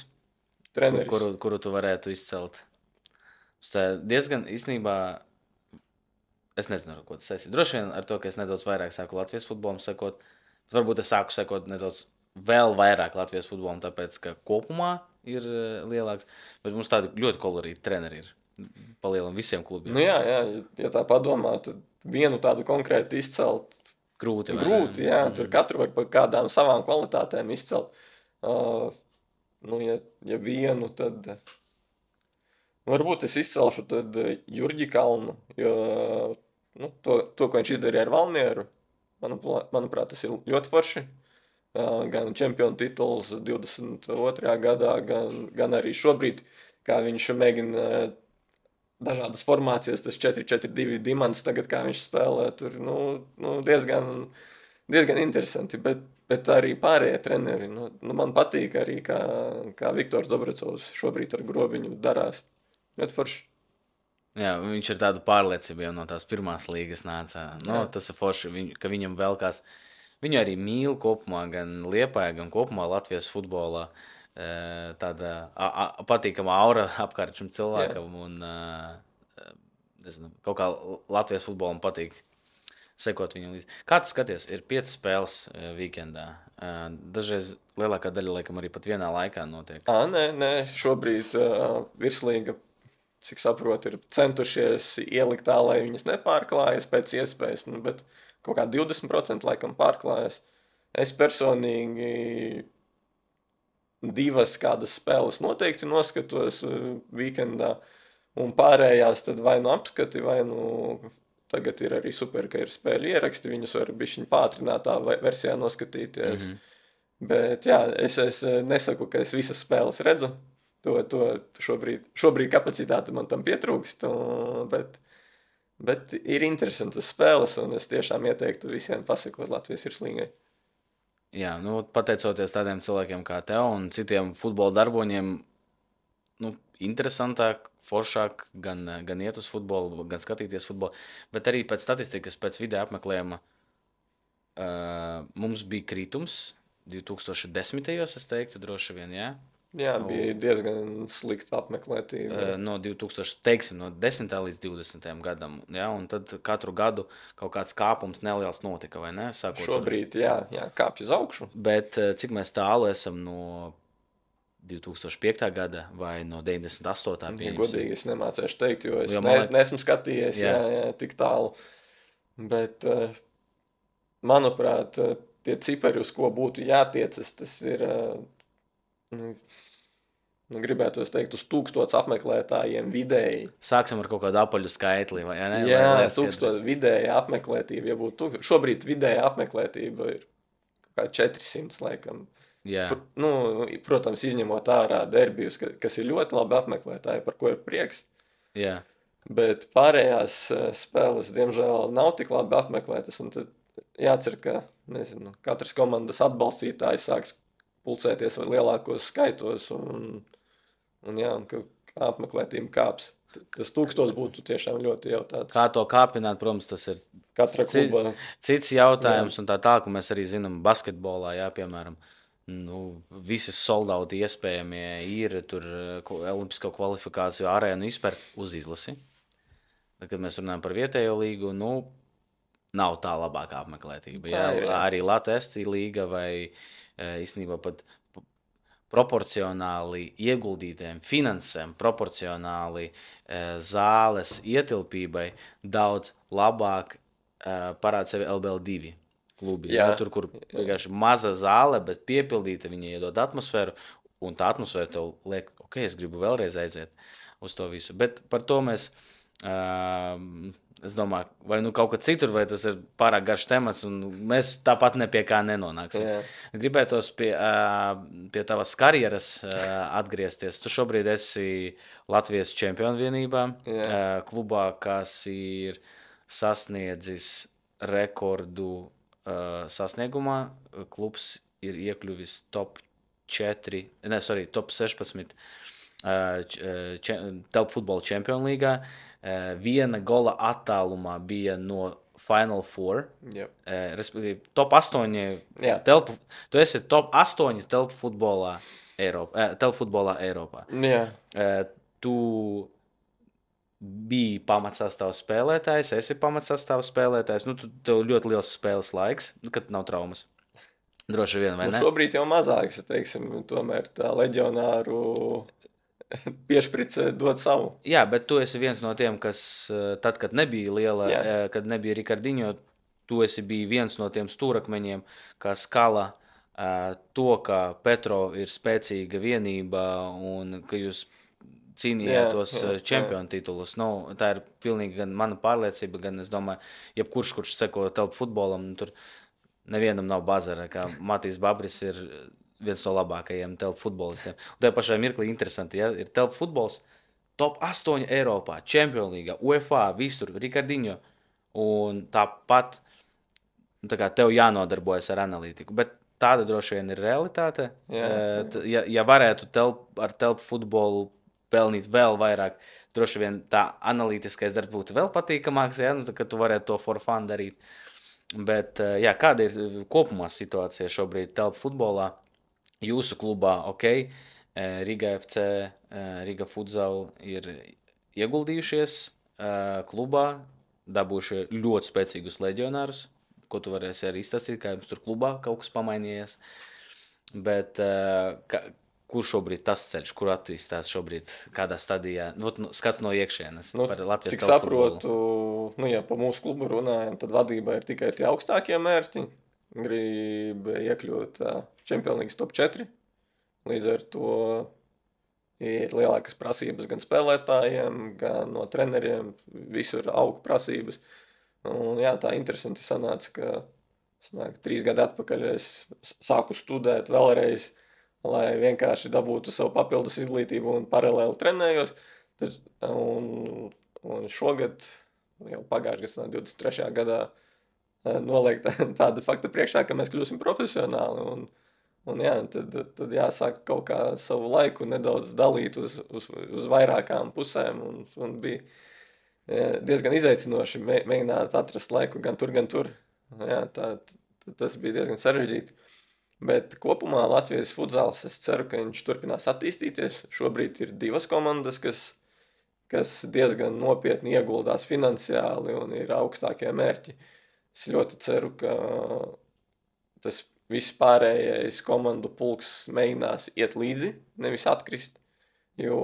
Treneris. Kuru, kuru tu varētu izcelt? Tā diezgan, īstenībā, es nezinu, ar ko tas saistīt. Droši vien ar to, ka es nedaudz vairāk sāku Latvijas futbolam sekot. Varbūt es sāku sekot nedaudz vēl vairāk Latvijas futbolam, tāpēc, ka kopumā ir lielāks, bet mums tādi ļoti kolorīti treneri ir palielam visiem klubiem. Nu jā, jā, ja tā padomā, tad vienu tādu konkrētu izcelt grūti, grūti jā, mm. tur katru var par kādām savām kvalitātēm izcelt. Uh, nu, ja, ja vienu, tad varbūt es izcelšu tad Jurģi Kalnu, jo nu, to, to, ko viņš izdarīja ar Valmieru, manuprāt, tas ir ļoti forši. Gan čempionu tituls divdesmit otrajā gadā, gan, gan arī šobrīd, kā viņš mēģina dažādas formācijas, tas četri četri divi dimants tagad, kā viņš spēlē, tur nu, nu, diezgan, diezgan interesanti, bet, bet arī pārējie treneri. Nu, nu, man patīk arī, kā, kā Viktors Dobricovs šobrīd ar Grobiņu darās. Bet forši. Jā, viņš ir tādu pārliecību jau no tās pirmās līgas nācā. No, tas ir forši, viņ, ka viņam velkās. Viņu arī mīl kopumā, gan Liepāja, gan kopumā Latvijas futbolā tāda a, a, patīkama aura apkārt šim cilvēkam. Jā. Un a, nezinu, kaut kā Latvijas futbolam patīk sekot viņu līdzi. Kā tu skaties, ir piecas spēles vīkendā. Dažreiz lielākā daļa, laikam, arī pat vienā laikā notiek. Ā, nē, nē, šobrīd uh, virslīga, cik saprotu, ir centušies ielikt tā, lai viņas nepārklājas pēc iespējas, nu, bet kaut kā divdesmit procenti laikam pārklājas. Es personīgi divas kādas spēles noteikti noskatos vīkendā, un pārējās tad vai nu apskati, vai nu tagad ir arī super, ka ir spēļu ieraksti, viņus var bišķiņ pātrinātā versijā noskatīties. Mm-hmm. Bet jā, es, es nesaku, ka es visas spēles redzu, to, to šobrīd, šobrīd kapacitāte man tam pietrūkst, un, bet... Bet ir interesantas spēles, un es tiešām ieteiktu visiem pasakot Latvijas virslīgai. Jā, nu, pateicoties tādiem cilvēkiem kā tev un citiem futbola darboņiem, nu, interesantāk, foršāk gan, gan iet uz futbolu, gan skatīties futbolu, bet arī pēc statistikas, pēc video apmeklējuma uh, mums bija kritums divtūkstoš desmitajos, es teiktu, droši vien, jā? Jā, bija diezgan slikti apmeklētība. No divtūkstoš, teiksim, no desmitajā līdz divdesmitajam gadam, ja, un tad katru gadu kaut kāds kāpums neliels notika, vai ne? Sākot šobrīd, ar... jā, jā, kāpju uz augšu. Bet cik mēs tālu esam no divtūkstoš piektā gada vai no deviņdesmit astotā pieņemsim? Godīgi es nemācēšu teikt, jo es jo ne, man... neesmu skatījies jā. Jā, jā, tik tālu, bet manuprāt, tie cipari, uz ko būtu jātiecas, tas ir... Nu, nu, gribētu es teikt, uz tūkstots apmeklētājiem vidēji. Sāksim ar kaut kādu apaļu skaitli, vai ne? Jā, lai, lai tūkstots vidēja apmeklētība. Ja būtu tūk... Šobrīd vidēja apmeklētība ir kā četrsimt, laikam. Jā. Pr... Nu, protams, izņemot ārā derbijus, kas ir ļoti labi apmeklētāji, par ko ir prieks. Jā. bet pārējās spēles, diemžēl, nav tik labi apmeklētas, un tad jācer, ka, nezinu, katras komandas atbalstītāji sāks pulcēties vai lielākos skaitos, un, un jā, un ka apmeklētība kāps. Tas tūkstos būtu tiešām ļoti jau tāds. Kā to kāpināt, protams, tas ir katra kluba cits jautājums, jā. Un tā tā, ka mēs arī zinām basketbolā, jā, piemēram, nu, visas soldauti iespējamie ir tur olimpisko kvalifikāciju arēnu izpēr uz izlasi. Tad, kad mēs runājam par vietējo līgu, nu, nav tā labākā apmeklētība. Jā, jā, jā. Arī Latvijas līga vai īstenībā pat proporcionāli ieguldītiem finansēm, proporcionāli e, zāles ietilpībai daudz labāk e, parāda sevi L B L divi klubi. Jā. Jā, tur, kur vienkārši maza zāle, bet piepildīta, viņa iedod atmosfēru, un tā atmosfēra tev liek, ok, es gribu vēlreiz aiziet uz to visu. Bet par to mēs, e, es domāju, vai nu kaut kad citur, vai tas ir pārāk garš temats, un mēs tāpat ne pie kā nenonāksim. Jā. Gribētos pie... E, pie tavas karjeras uh, atgriezties. Tu šobrīd esi Latvijas čempionu vienībā, uh, klubā, kas ir sasniedzis rekordu uh, sasniegumā. Klubs ir iekļuvis top četri, ne, sorry, top sešpadsmit uh, če, telp futbola čempionu līgā. Uh, viena gola attālumā bija no Final Four, yep. eh, respektīvi top astoņi yeah. telpu, tu esi top astoņi telpu futbolā Eiropā, eh, telpu futbolā Eiropā. Yeah. Eh, tu biji pamatsastāvs spēlētājs, esi pamatsastāvs spēlētājs, nu, tu, tev ļoti liels spēles laiks, nu, kad nav traumas. Droši vien, vai nu, ne? Šobrīd jau mazāks, teiksim, tomēr tā leģionāru... Piešprice dod savu. Jā, bet tu esi viens no tiem, kas tad, kad nebija liela, Jā. Kad nebija Rikardiņo, tu esi bija viens no tiem stūrakmeņiem, kas kala to, ka Petro ir spēcīga vienība un ka jūs cīnījātos čempionu titulus. Nu, tā ir pilnīgi gan mana pārliecība, gan, es domāju, jebkurš, kurš seko telpu futbolam, tur nevienam nav bazara, kā Matīss Babris ir viens no labākajiem telpu futbolistiem. Un tajā pašā mirklī interesanti, ja? Ir telpu futbols top astoņi Eiropā, Čempionu līgā, UEFA, visur, Rikardiņo. Un tāpat, nu, tā kā tev jānodarbojas ar analītiku. Bet tāda droši vien ir realitāte. Jā, jā. Ja, ja varētu telp, ar telpu futbolu pelnīt vēl vairāk, droši vien tā analītiskais darbs būtu vēl patīkamāks, ja? Nu, tā kā tu varētu to for fun darīt. Bet, jā, kāda ir kopumā situācija šobrīd telpu futbolā? Jūsu klubā, ok, Riga F C, Riga Futsal ir ieguldījušies klubā, dabūjuši ļoti spēcīgus leģionārus, ko tu varēsi arī izstāstīt, kā jums tur klubā kaut kas pamainījies. Bet ka, kur šobrīd tas ceļš, kur attīstās šobrīd, kādā stadijā? Nu, skats no iekšienes nu, par Latvijas cik saprotu, futbolu. Nu, ja pa mūsu klubu runājam, tad vadībā ir tikai tie augstākie mērķi. Grib iekļūt čempionlīgas top četri, līdz ar to ir lielākas prasības gan spēlētājiem, gan no treneriem, visur auga prasības. Un jā, tā interesanti sanāca, ka sanāk, trīs gadu atpakaļ es sāku studēt vēlreiz, lai vienkārši dabūtu savu papildus izglītību un paralēli trenējos. Un, un šogad, jau pagājušajā divdesmit trešajā gadā, noliek tāda fakta priekšā, ka mēs kļūsim profesionāli un, un jā, tad, tad jāsāk kaut kā savu laiku nedaudz dalīt uz, uz, uz vairākām pusēm un, un bija diezgan izaicinoši mēģināt atrast laiku gan tur, gan tur. Jā, tā, t, tas bija diezgan sarežģīti. Bet kopumā Latvijas futsāls, es ceru, ka viņš turpinās attīstīties. Šobrīd ir divas komandas, kas, kas diezgan nopietni ieguldās finansiāli un ir augstākie mērķi. Es ļoti ceru, ka tas vispārējais komandu pulks mēģinās iet līdzi, nevis atkrist, jo,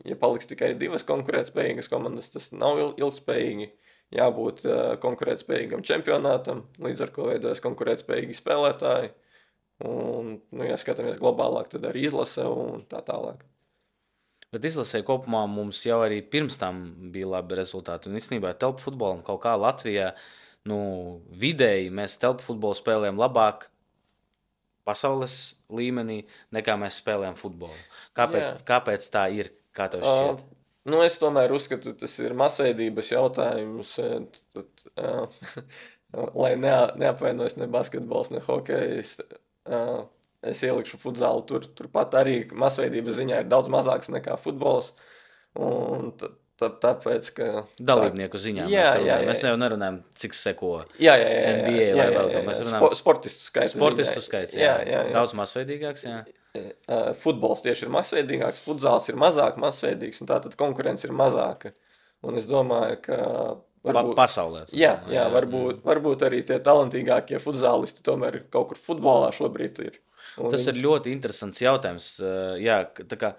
ja paliks tikai divas konkurētspējīgas komandas, tas nav ilgspējīgi. Jābūt konkurētspējīgam čempionātam, līdz ar ko veidojas konkurētspējīgi spēlētāji, un, nu, ja skatāmies globālāk, tad arī izlase un tā tālāk. Bet izlasē kopumā mums jau arī pirms tam bija labi rezultāti, un īstenībā telpu futbolam kaut kā Latvijā, nu, vidēji mēs telpu futbolu spēlējam labāk pasaules līmenī, nekā mēs spēlējam futbolu. Kāpēc, kāpēc tā ir, kā tev šķiet? Uh, Nu, es tomēr uzskatu, tas ir masveidības jautājums, tad, uh, lai nea, neapvainojas ne basketbols, ne hokejs, uh, es ielikšu futzālu tur, turpat arī masveidības ziņā ir daudz mazāks nekā futbols, un t- t- tāpēc, ka... Dalībnieku ziņā jā, mēs runājam, mēs jau nerunājam, cik seko jā, jā, jā, N B A jā, jā, vai vēl, jā, jā, mēs runājam... Spo- sportistu skaits. Sportistu skaits, jā, jā, jā, jā. Daudz masveidīgāks, jā. Futbols tieši ir masveidīgāks, futzāls ir mazāk masveidīgs, un tātad konkurence ir mazāka. Un es domāju, ka... Varbūt, pasaulē. Jā, jā varbūt, varbūt arī tie talentīgākie futzālisti tomēr kaut kur futbolā šobrīd ir. Un tas viņas... ir ļoti interesants jautājums. Jā, tā kā,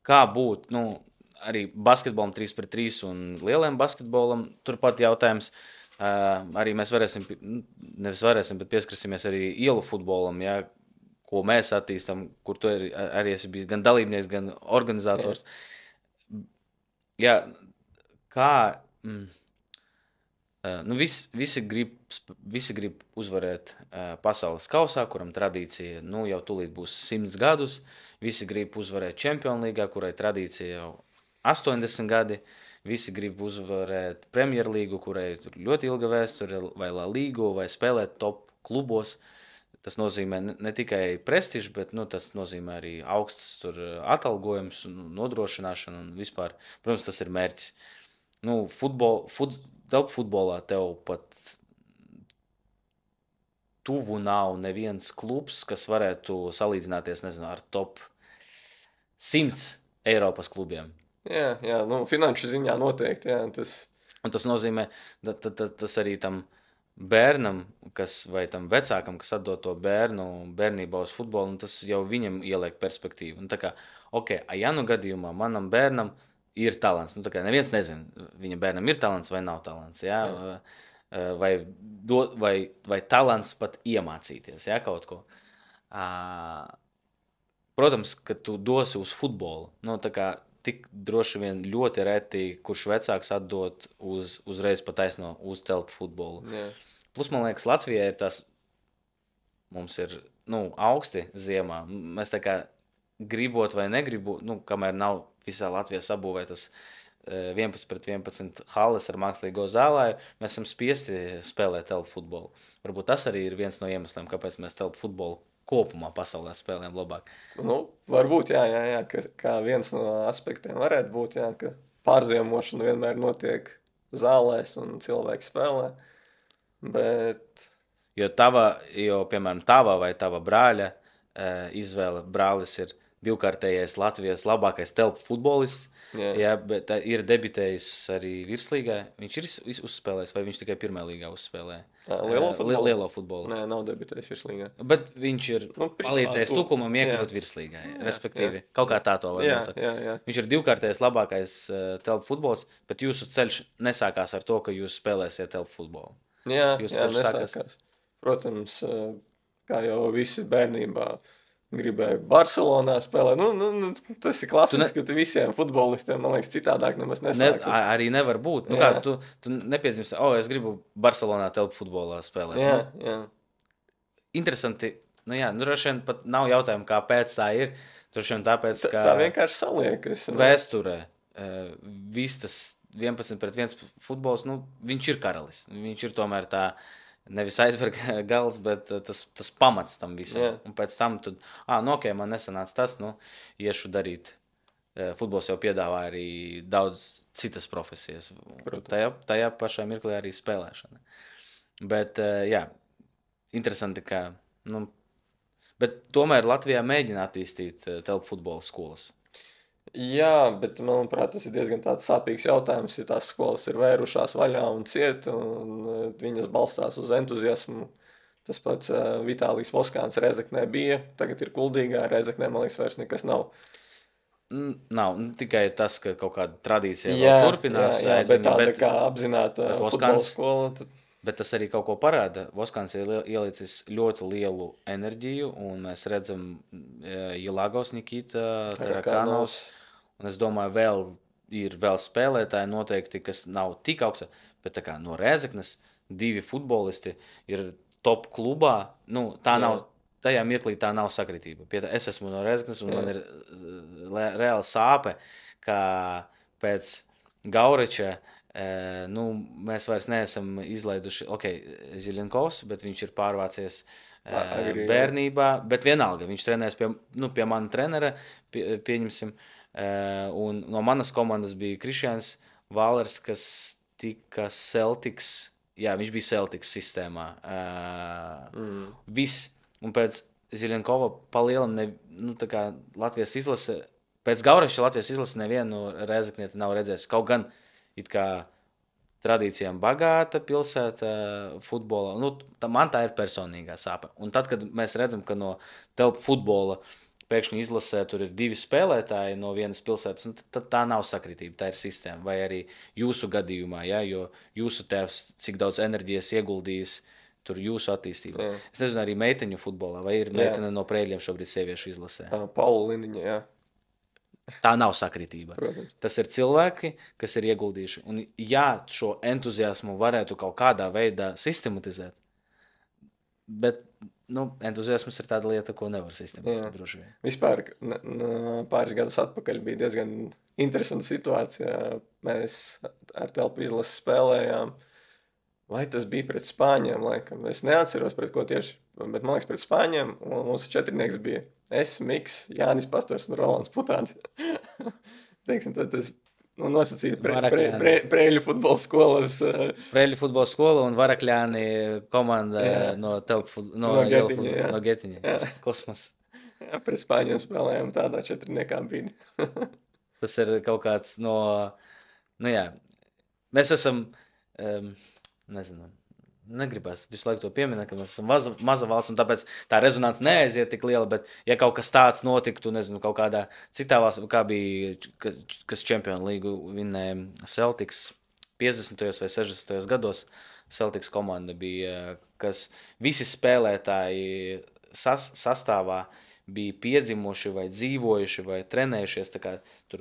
kā būt, nu, arī basketbolam trīs pret trīs un lieliem basketbolam, turpat jautājums, arī mēs varēsim, nevis varēsim, bet pieskrasimies arī ielu futbolam, jā, ko mēs attīstam, kur tu arī, arī esi bijis gan dalībnieks, gan organizators. Jā, kā... Mm, nu, vis, visi, grib, visi grib uzvarēt pasaules kausā, kuram tradīcija nu, jau tūlīt būs simts gadus. Visi grib uzvarēt Čempionlīgā, kurai tradīcija jau astoņdesmit gadi. Visi grib uzvarēt Premjerlīgu, kurai tur ļoti ilga vēsture, vai La Ligu, vai spēlēt top klubos. Tas nozīmē ne tikai prestižu, bet nu, tas nozīmē arī augstas tur, atalgojums, nodrošināšanu un vispār. Protams, tas ir mērķis. Nu, futbol, fut, telp futbolā tev pat tuvu nav neviens klubs, kas varētu salīdzināties, nezinu, ar top simts Eiropas klubiem. Jā, jā, nu, finanšu ziņā noteikti, jā. Tas... Un tas nozīmē, da, da, da, tas arī tam... bērnam, kas, vai tam vecākam, kas atdod to bērnu bērnībā uz futbolu, un tas jau viņam ieliek perspektīvu. Un tā kā, ok, a ja nu gadījumā manam bērnam ir talants. Nu tā kā neviens nezina, viņa bērnam ir talants vai nav talants, jā? Jā. Vai, do, vai, vai talants pat iemācīties, jā, kaut ko. Protams, ka tu dosi uz futbolu, nu tā kā tik droši vien ļoti reti, kurš vecāks atdot uz, uzreiz pa taisno uz telpu futbolu. Yeah. Plus, man liekas, Latvijā ir tas, mums ir nu, augsti ziemā. Mēs tā kā gribot vai negribot, nu, kamēr nav visā Latvijā sabūvētas vienpadsmit pret vienpadsmit halles ar mākslīgo zālāju, mēs esam spiesti spēlēt telpu futbolu. Varbūt tas arī ir viens no iemesliem, kāpēc mēs telpu futbolu kopumā pasaulē spēlēm labāk. Nu, varbūt, jā, jā, jā, ka, kā viens no aspektiem varētu būt, jā, ka pārziemošana vienmēr notiek zālēs un cilvēki spēlē, bet... Jo tava, jo, piemēram, tava vai tava brāļa e, izvēle, brālis ir divkārtējais Latvijas labākais telpu futbolists, jā. Jā, bet ir debitējis arī virslīgā, viņš ir uzspēlējis vai viņš tikai pirmajā līgā uzspēlēja? Lielo futbolu? Lielo futbolu. Nē, nav debitējis virslīgā. Bet viņš ir nu, palīdzējis tukumam iekļūt virslīgā, respektīvi, jā. Kaut kā tā to var nosaka. Viņš ir divkārtējais labākais telpu futbols, bet jūsu ceļš nesākās ar to, ka jūs spēlēsiet telpu futbolu. Jā, jūsu jā nesākās. Sākās. Protams, kā jau visi bērnībā, gribēju Barcelonā spēlēt. Nu, nu, nu, tas ir klasiski, ne... ka visiem futbolistiem, man liekas, citādāk nemaz nesākas. Ne, arī nevar būt. Nu, kā, tu, tu nepiedzimis, o, es gribu Barcelonā telpu futbolā spēlēt. Jā, nu? Jā. Interesanti. Nu jā, nu drošiem pat nav jautājumu, kāpēc tā ir. Drošiem tāpēc, ka... Tā vienkārši saliekas. Vēsturē viss tas vienpadsmit pret vienpadsmit futbols, nu, viņš ir karalis. Viņš ir tomēr tā... Nevis aizberga gals, bet tas, tas pamats tam visam. Yeah. Un pēc tam tu, ā, nu ok, man nesanāca tas, nu, iešu darīt. Futbols jau piedāvā arī daudz citas profesijas. Tajā, tajā pašā mirklī arī spēlēšana. Bet, jā, interesanti, ka, nu, bet tomēr Latvijā mēģina attīstīt telpu futbola skolas. Jā, bet, manuprāt, tas ir diezgan tāds sāpīgs jautājums, ja tās skolas ir vērušās vaļā un ciet, un viņas balstās uz entuziasmu. Tas pats Vitālijs Voskāns Rezeknē bija, tagad ir Kuldīgā, Rezeknē, man liekas, vairs nekas nav. Nav, tikai tas, ka kaut kāda tradīcija jā, vēl turpinās. Jā, jā aizinu, bet tāda bet, kā apzināta futbola skola. Tad... Bet tas arī kaut ko parāda. Voskāns ir ielicis ļoti lielu enerģiju, un mēs redzam Jelagos, Nikita, Tarakanovs. Un es domāju, vēl ir vēl spēlētāji noteikti, kas nav tik augsta, bet tā kā no Rēzeknes divi futbolisti ir top klubā. Nu, tā jā. Nav, tajā mirklī tā nav sakritība. Es esmu no Rēzeknes, un jā. Man ir reāla sāpe, ka pēc Gauriča, nu, mēs vairs neesam izlaiduši, ok, Zilinkovs, bet viņš ir pārvācies bērnībā, bet vienalga, viņš trenēs pie, nu, pie mana trenera, pie, pieņemsim, un no manas komandas bija Krišjāns Valers, kas tika Celtics, jā, viņš bija Celtics sistēmā, mm. viss, un pēc Ziļankova palielam, ne, nu, tā kā Latvijas izlase, pēc Gauraša Latvijas izlase nevienu Rēzaknieti nav redzējis, kaut gan it kā tradīcijām bagāta pilsēta futbola, nu, tā, man tā ir personīgā sāpe, un tad, kad mēs redzam, ka no telp futbola pēkšņi izlasē, tur ir divi spēlētāji no vienas pilsētas, un tad tā nav sakritība, tā ir sistēma, vai arī jūsu gadījumā, ja, jo jūsu tēvs cik daudz enerģijas ieguldījis tur jūsu attīstībā. Jā. Es nezinu, arī meiteņu futbolā, vai ir meitene no Prēļiem šobrīd sieviešu izlasē? Paula Liniņa, jā. Tā nav sakritība. Protams. Tas ir cilvēki, kas ir ieguldījuši, un jā, šo entuziasmu varētu kaut kādā veidā sistematizēt, bet nu, entuziasmas ir tāda lieta, ko nevar sistematizēt droši vien. Vispār pāris gadus atpakaļ bija diezgan interesanta situācija. Mēs ar telpu izlases spēlējām. Vai tas bija pret Spāņiem, laikam? Es neatceros, pret ko tieši, bet man liekas pret Spāņiem. Un mūsu četrnieks bija es, Miks, Jānis Pastors un Rolands Putāns. Teiksim, tad tas nu, nosacīja pre, pre, pre, Prēļu futbola skolas. Prēļu futbola skola un Varakļāni komanda jā. no, telpu, no, no Getiņa. No Getiņa. Kosmos. Jā, pret Spāņiem spēlējām tādā četrniekā bija. Tas ir kaut kāds no... Nu jā, mēs esam... Um, nezinu, negribas visu laiku to pieminēt, ka mēs esam maza, maza valsts, un tāpēc tā rezonance neaiziet tik liela, bet ja kaut kas tāds notiktu, nezinu, kaut kādā citā valsts, kā bija, kas, kas Champions League vinnēja Celtics piecdesmitajos vai sešdesmitajos gados, Celtics komanda bija, kas visi spēlētāji sas, sastāvā bija piedzimuši vai dzīvojuši vai trenējušies, tā kā tur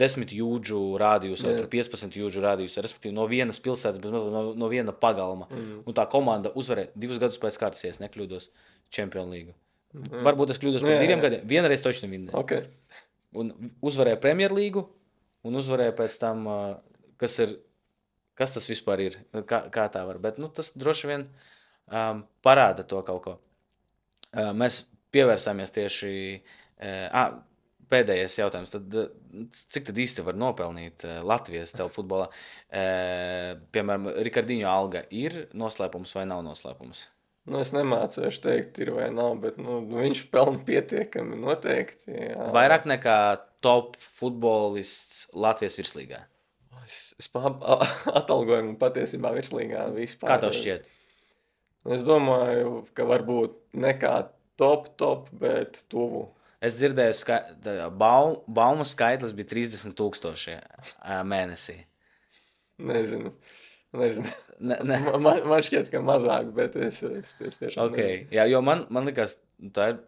desmit jūdžu rādījus vai tur piecpadsmit jūdžu rādījus, respektīvi no vienas pilsētas, bez mazliet no, no viena pagalma. Mm. Un tā komanda uzvarēja divus gadus pēc kārtas, ja es nekļūdos Champions League. Mm. Varbūt es kļūdos pēc diviem gadiem, vienreiz točni vinnēju. Okay. Un uzvarēja Premier League un uzvarēja pēc tam, kas ir, kas tas vispār ir, kā, kā tā var. Bet nu, tas droši vien um, parāda to kaut ko. Uh, mēs pievērsāmies tieši, ā, pēdējais jautājums, tad, cik tad īsti var nopelnīt Latvijas telpu futbolā? Piemēram, Rikardiņo alga ir noslēpums vai nav noslēpums? Nu, es nemācēšu teikt, ir vai nav, bet nu, viņš pelna pietiekami noteikti. Jā. Vairāk nekā top futbolists Latvijas virslīgā? Es, es pa, atalgojumu patiesībā virslīgā vispār. Kā tev šķiet? Es domāju, ka varbūt nekā top, top, bet tuvu. Es dzirdēju, ska... Baum, bauma skaitlis bija trīsdesmit tūkstoši mēnesī. Nezinu. Nezinu. Ne, ne. Man, man šķiet, ka mazāk, bet es, es, es tiešām okay. nezinu. Jā, jo man, man likās, tā ir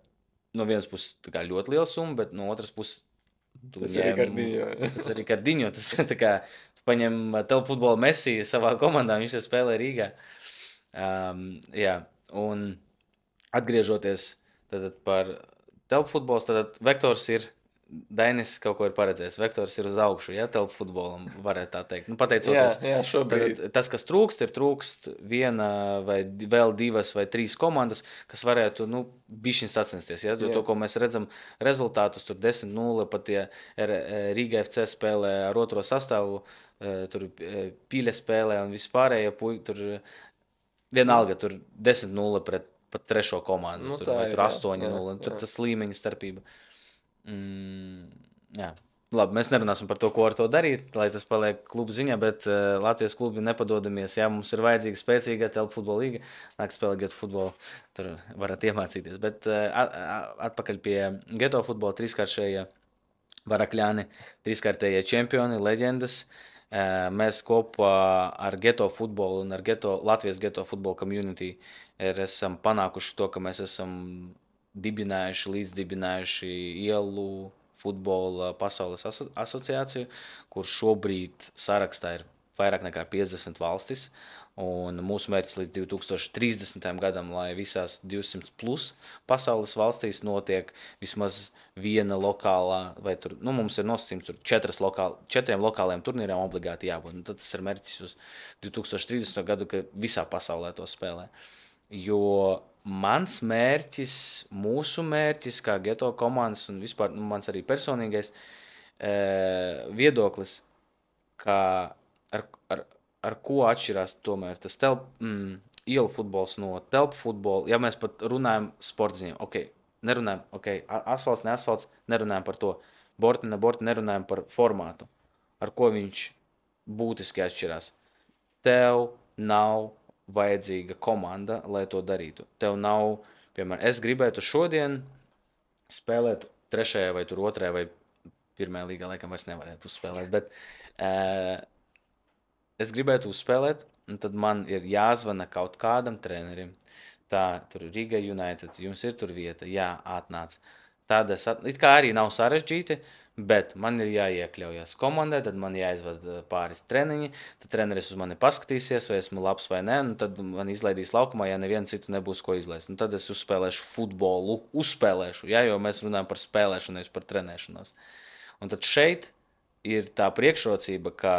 no vienas puses tā kā ļoti liela summa, bet no otras puses... Tas ir Rikardiņo. Tas ir Rikardiņo. Tas tā kā paņem telpu futbola Messi savā komandā, viņš te spēlē Rīgā. Um, jā, un atgriežoties... Tātad par telpu futbols, tātad vektors ir, Dainis kaut ko ir paredzējis, vektors ir uz augšu, ja, telpu futbolam varētu tā teikt. Nu, pateicoties, jā, jā, šobrīd. Tātad, tas, kas trūkst, ir trūkst viena vai vēl divas vai trīs komandas, kas varētu, nu, bišķiņ sacensties, ja, jo jā. To, ko mēs redzam rezultātus, tur desmit nulle, pat tie Riga F C spēlē ar otro sastāvu, tur Pīļa spēlē un vispārējie puiku, tur vienalga, tur desmit nulle pret pat trešo komandu, nu, tur, vai ir, tur astoņi nulle, tur tas līmeņa starpība. Mm, jā. Labi, mēs nerunāsim par to, ko ar to darīt, lai tas paliek klubu ziņā, bet uh, Latvijas klubi nepadodamies, jā, mums ir vajadzīga spēcīga telpu futbola līga, nāk spēlē geto futbolu, tur varat iemācīties, bet uh, atpakaļ pie geto futbola, trīskāršējie Varakļāni, trīskārtējie čempioni, leģendas. Mēs kopā ar geto futbolu un ar geto, Latvijas geto futbola community esam panākuši to, ka mēs esam dibinājuši, līdzdibinājuši ielu futbola pasaules asociāciju, kur šobrīd sarakstā ir vairāk nekā piecdesmit valstis, un mūsu mērķis līdz divi tūkstoši trīsdesmitajam. Gadam, lai visās divsimt plus pasaules valstīs notiek vismaz viena lokālā, vai tur, nu mums ir nosacījums tur četras lokāli, četriem lokāliem turnīriem obligāti jābūt, un tad tas ir mērķis uz divi tūkstoši trīsdesmitajam. Gadu, ka visā pasaulē to spēlē, jo mans mērķis, mūsu mērķis, kā geto komandas un vispār, nu, mans arī personīgais eh, viedoklis, kā ar, ar, ar ko atšķirās tomēr tas telp, mm, ielu futbols no telpu futbola, ja mēs pat runājam sportziņiem, ok, nerunājam, ok, asfalts, ne asfalts, nerunājam par to, borti, ne borti, nerunājam par formātu, ar ko viņš būtiski atšķirās. Tev nav vajadzīga komanda, lai to darītu. Tev nav, piemēram, es gribētu šodien spēlēt trešajā vai tur otrajā vai pirmajā līgā, laikam vairs nevarētu uzspēlēt, bet uh, es gribētu uzspēlēt, un tad man ir jāzvana kaut kādam trenerim. Tā, tur Riga United, jums ir tur vieta, jā, atnāc. Tāda, it kā arī nav sarežģīti, bet man ir jāiekļaujas komandai, tad man jāizvad pāris treniņi, tad treneris uz mani paskatīsies, vai esmu labs vai nē, un tad man izlaidīs laukumā, ja nevienu citu nebūs ko izlaist. Un tad es uzspēlēšu futbolu, uzspēlēšu, jā, jo mēs runājam par spēlēšanu, nevis par trenēšanos. Un tad šeit ir tā priekšrocība, ka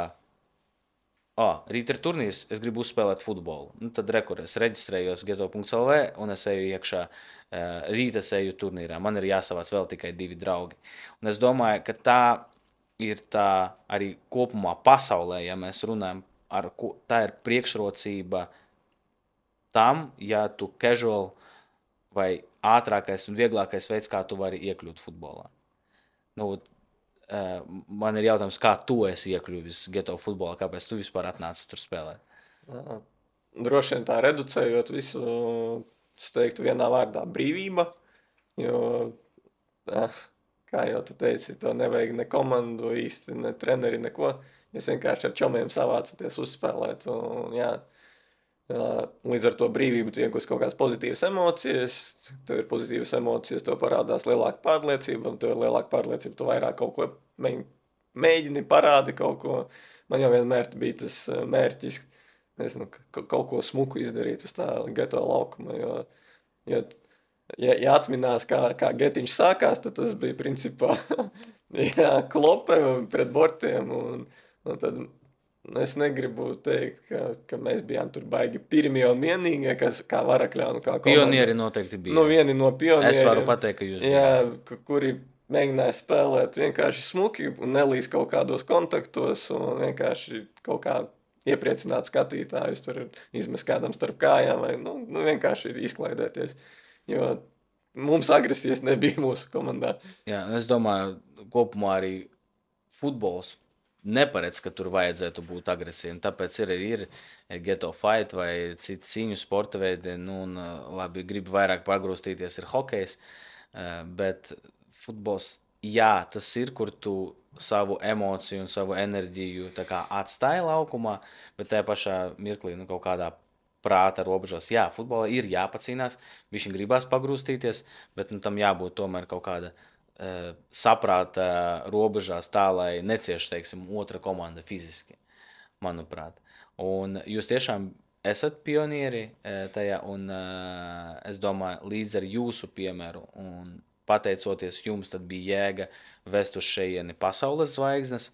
oh, rīt ir turnīrs, es gribu uzspēlēt futbolu. Nu, tad rekur, es reģistrējos geto.lv un es eju iekšā, rīt es eju turnīrā. Man ir jāsavāc vēl tikai divi draugi. Un es domāju, ka tā ir tā arī kopumā pasaulē, ja mēs runājam, ar ko, tā ir priekšrocība tam, ja tu casual vai ātrākais un vieglākais veids, kā tu vari iekļūt futbolā. Nu, man ir jautājums, kā tu esi iekļuvis geto futbolā, kāpēc tu vispār atnāci tur spēlēt? Droši vien tā reducējot visu, es teiktu, vienā vārdā brīvība, jo, kā jau tu teici, to nevajag ne komandu īsti, ne treneri, neko, jūs vienkārši ar čomiem savācaties uzspēlēt, un jā, līdz ar to brīvību tu iegūsi kaut kādas pozitīvas emocijas, tev ir pozitīvas emocijas, tev parādās lielāka pārliecība, un tev ir lielāka pārliecība, tu vairāk kaut ko mēģini, parādi kaut ko. Man jau vienmēr bija tas mērķis, nezinu, kaut ko smuku izdarīt uz tā geto laukuma, jo, jo ja, ja atminās, kā, kā getiņš sākās, tad tas bija principā jā, klope pret bortiem, un, un tad es negribu teikt, ka, ka mēs bijām tur baigi pirmie un vienīgie, kas kā Varakļāni, kā komanda. Pionieri noteikti bija. Nu, vieni no pionieriem. Es varu pateikt, ka jūs jā, kuri mēģināja spēlēt vienkārši smuki un nelīdz kaut kādos kontaktos un vienkārši kaut kā iepriecināt skatītājus, tur izmest kādam starp kājām vai nu, nu vienkārši ir izklaidēties, jo mums agresijas nebija mūsu komandā. Jā, es domāju, kopumā arī futbols neparedz, ka tur vajadzētu būt agresīvi, tāpēc ir, ir geto fight vai citi cīņu sporta veidi, nu, un labi, gribu vairāk pagrūstīties ir hokejs, bet futbols, jā, tas ir, kur tu savu emociju un savu enerģiju tā kā atstāji laukumā, bet tajā pašā mirklī, nu, kaut kādā prāta robežos, jā, futbolā ir jāpacīnās, bišķiņ gribas pagrūstīties, bet nu, tam jābūt tomēr kaut kāda saprāta robežās tā, lai necieš, teiksim, otra komanda fiziski, manuprāt. Un jūs tiešām esat pionieri tajā, un es domāju, līdz ar jūsu piemēru, un pateicoties jums, tad bija jēga vest uz šejieni pasaules zvaigznes,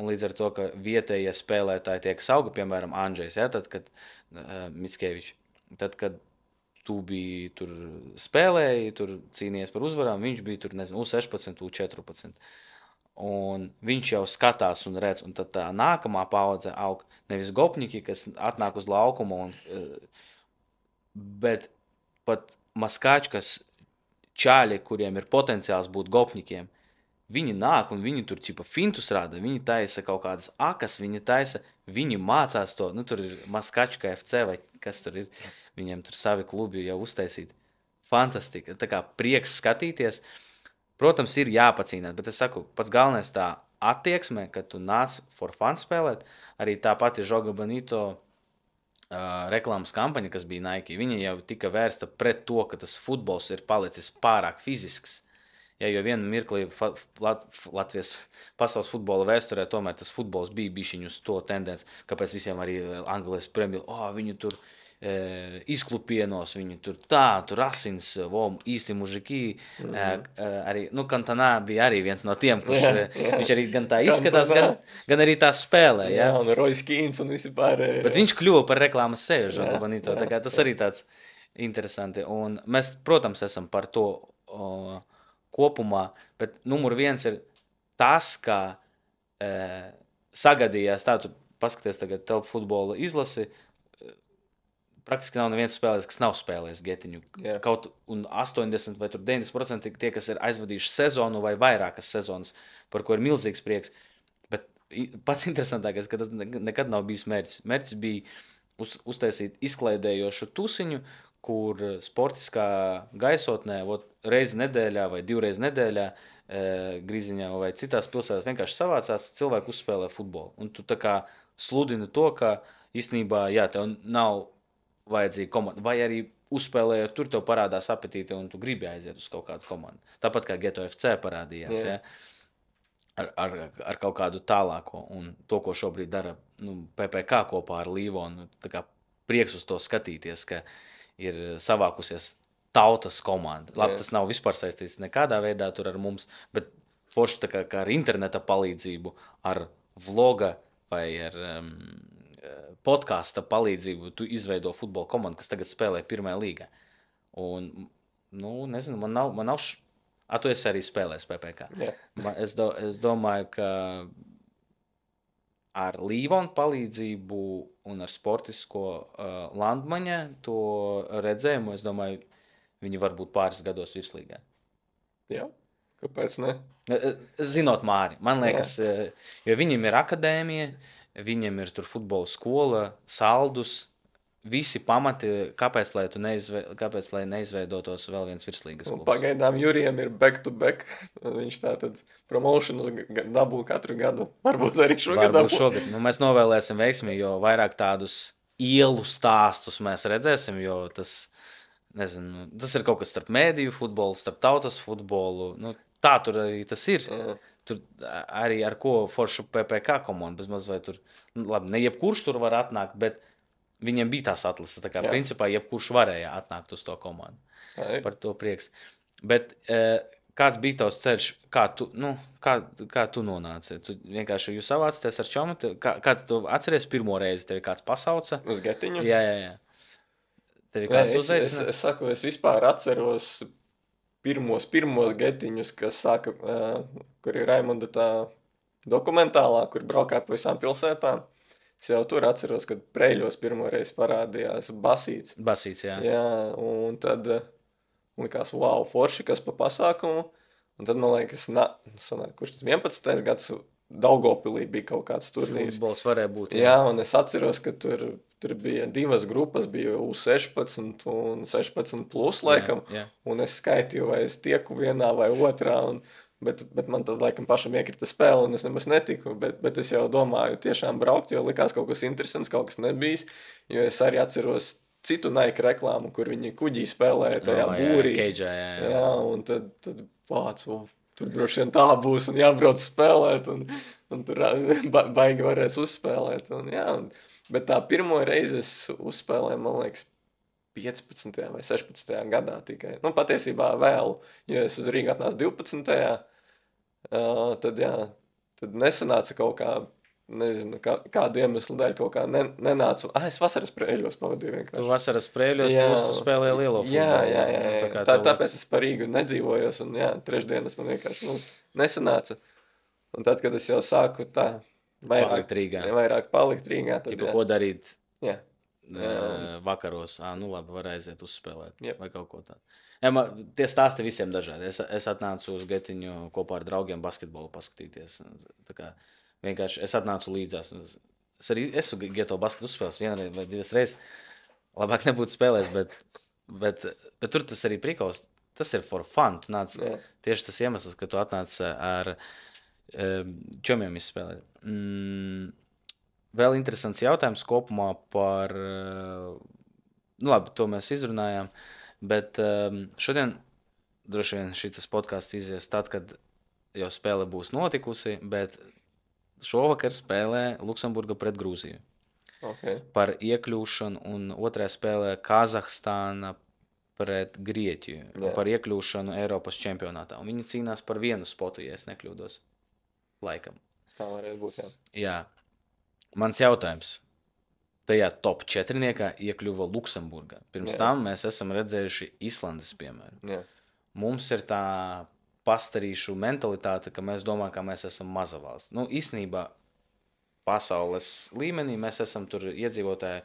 un līdz ar to, ka vietējie spēlētāji tiek sauga, piemēram, Andžejs, ja, tad, kad uh, Mickevičs, tad, kad tu biji tur spēlēji, tur cīnījies par uzvarām, viņš bija tur, nezinu, U sešpadsmit, U četrpadsmit. Un viņš jau skatās un redz, un tad tā nākamā paudze aug nevis gopņiki, kas atnāk uz laukumu, un, bet pat maskāčkas čāļi, kuriem ir potenciāls būt gopņikiem, viņi nāk un viņi tur cipa fintus rāda, viņi taisa kaut kādas akas, viņi taisa, viņi mācās to, nu tur ir Maskačka F C vai kas tur ir, viņiem tur savi klubi jau uztaisīt. Fantastika, tā kā prieks skatīties. Protams, ir jāpacīnāt, bet es saku, pats galvenais tā attieksme, kad tu nāc for fun spēlēt, arī tā pati Joga Bonito uh, reklāmas kampaņa, kas bija Nike, viņa jau tika vērsta pret to, ka tas futbols ir palicis pārāk fizisks. Ja jau vienu mirklī Lat Latvijas pasaules futbola vēsturē, tomēr tas futbols bija bišķiņ uz to tendenci, kāpēc visiem arī Anglijas premjeru, oh, viņi tur e, izklupienos, viņi tur tā, tur asins, vom, īsti mužiki. Mm -hmm. e, arī, nu, Kantanā bija arī viens no tiem, kurš yeah, yeah. viņš arī gan tā izskatās, gan, gan arī tā spēlē. Jā, yeah, un Roy Keane un visi pārējie. Bet viņš kļuva par reklāmas sevišķi, yeah, yeah, tā kā tas yeah. arī tāds interesanti. Un mēs, protams, esam par to o, kopumā, bet numur viens ir tas, kā e, sagadījās, tā tu paskaties tagad telpu futbola izlasi, e, praktiski nav neviens spēlējis, kas nav spēlējis getiņu. Yeah. Kaut un astoņdesmit vai tur deviņdesmit procenti tie, kas ir aizvadījuši sezonu vai vairākas sezonas, par ko ir milzīgs prieks, bet pats interesantākais, ka tas nekad nav bijis mērķis. Mērķis bija uz, uztaisīt izklaidējošu tusiņu, kur sportiskā gaisotnē vot, reizi nedēļā vai divreiz nedēļā e, Grīziņā vai citās pilsētās vienkārši savācās, cilvēki uzspēlē futbolu. Un tu tā kā sludini to, ka īstenībā jā, tev nav vajadzīga komanda. Vai arī uzspēlējot, tur tev parādās apetīte un tu gribi aiziet uz kaut kādu komandu. Tāpat kā Geto F C parādījās jā. Jā, ar, ar, ar kaut kādu tālāko. Un to, ko šobrīd dara nu, P P K kopā ar Līvonu, tā kā prieks uz to skatīties, ka ir savākusies tautas komanda. Labi, tas nav vispār saistīts nekādā veidā tur ar mums, bet forši tā kā, kā ar interneta palīdzību, ar vloga vai ar um, podkasta palīdzību tu izveido futbola komandu, kas tagad spēlē pirmajā līgā. Un, nu, nezinu, man nav, man nav š... A, tu esi arī spēlējis P P K. Man, es, do, es domāju, ka ar Līvonu palīdzību un ar sportisko uh, Landmaņa to redzējumu, es domāju, viņi var būt pāris gados virslīgā. Jā, kāpēc ne? Zinot Māri, man liekas, jā. Jo viņiem ir akadēmija, viņiem ir tur futbola skola, saldus, visi pamati, kāpēc, lai, tu neizve... kāpēc, lai neizveidotos vēl viens virslīgas klubs. Un pagaidām Jurijam ir back to back. Viņš tā tad promotionus dabū katru gadu. Varbūt arī šogad Varbūt dabū. Šogad. Nu, mēs novēlēsim veiksmi, jo vairāk tādus ielu stāstus mēs redzēsim, jo tas, nezinu, tas ir kaut kas starp mēdiju futbolu, starp tautas futbolu. Nu, tā tur arī tas ir. Mm. Tur arī ar ko foršu P P K komandu. Bezmaz vai tur, nu, labi, ne jebkurš tur var atnākt, bet viņiem bija tās atlasa, tā kā jā. Principā jebkurš varēja atnākt uz to komandu. Ai. Par to prieks. Bet e, kāds bija tavs ceļš, kā tu, nu, kā, kā tu nonāci? Tu vienkārši jūs savācāties ar čomu, kā, kāds tu atceries pirmo reizi, tevi kāds pasauca? Uz Getiņu? Jā, jā, jā. Tevi kāds uzveicina? Es, es saku, es vispār atceros pirmos, pirmos Getiņus, kas sāka, kur ir Raimonda tā dokumentālā, kur braukā pa visām pilsētām. Es jau tur atceros, kad Preļos pirmoreiz parādījās Basīts. Basīts, jā. Jā, un tad likās, wow, forši, kas pa pasākumu. Un tad, man liekas, na, sanāk, kurš tas vienpadsmitais gads Daugavpilī bija kaut kāds turnīrs. Futbols varēja būt. Jā, jā un es atceros, ka tur, tur bija divas grupas, bija U sešpadsmit un sešpadsmit plus, laikam. Jā, jā. Un es skaitīju, vai es tieku vienā vai otrā, un Bet, bet man tad laikam pašam iekrita spēle un es nemaz netiku, bet, bet es jau domāju tiešām braukt, jo likās kaut kas interesants, kaut kas nebijis, jo es arī atceros citu Nike reklāmu, kur viņi kuģī spēlēja tajā oh, būrī. Jā, keidžā, jā, jā. Jā, un tad, tad pāc, o, tur droši vien tā būs un jābrauc spēlēt un, un tur ba, baigi varēs uzspēlēt. Un, jā, un, bet tā pirmo reizi es uzspēlēju, man liekas, piecpadsmitajā vai sešpadsmitajā gadā tikai. Nu, patiesībā vēlu, jo es uz Rīgu atnācu divpadsmitajā. Uh, tad, jā, tad nesanāca kaut kā, nezinu, kā, kādu iemeslu dēļ kaut kā ne, nenāca. Ah, es vasaras Preļos pavadīju vienkārši. Tu vasaras Preļos, plus tu spēlēji lielo futbolu. Jā, jā, jā, jā. Tā tā, tāpēc es par Rīgu nedzīvojos, un jā, trešdienas man vienkārši nu, nesanāca. Un tad, kad es jau sāku tā, vairāk palikt Rīgā, vairāk palikt Rīgā tad, ko darīt jā. Jā. Vakaros, ā, nu labi, var aiziet uzspēlēt jā. Vai kaut ko tādu. Ja, man, tie stāsti visiem dažādi. Es, es atnācu uz Getiņu kopā ar draugiem basketbolu paskatīties. Tā kā vienkārši es atnācu līdzās. Es arī esmu Geto basketu uzspēles vienreiz vai divas reizes. Labāk nebūtu spēlēs, bet, bet, bet tur tas arī prikaus. Tas ir for fun. Tu nāc, tieši tas iemesls, ka tu atnāc ar čomiem izspēlēt. Mm, vēl interesants jautājums kopumā par... Nu labi, to mēs izrunājām. Bet um, šodien droši vien šitas podcasts izies tad, kad jau spēle būs notikusi, bet šovakar spēlē Luksemburga pret Grūziju. Okay. Par iekļūšanu un otrā spēlē Kazahstāna pret Grieķiju, yeah. par iekļūšanu Eiropas čempionātā. Un viņi cīnās par vienu spotu, ja es nekļūdos. Laikam. Tā varētu būt, jā. Jā. Mans jautājums. Tajā top četrniekā iekļuva Luksemburga. Pirms yeah. tam mēs esam redzējuši Islandes piemēru. Yeah. Mums ir tā pastarīšu mentalitāte, ka mēs domājam, ka mēs esam maza valsts. Nu, īstenībā pasaules līmenī mēs esam tur iedzīvotāji,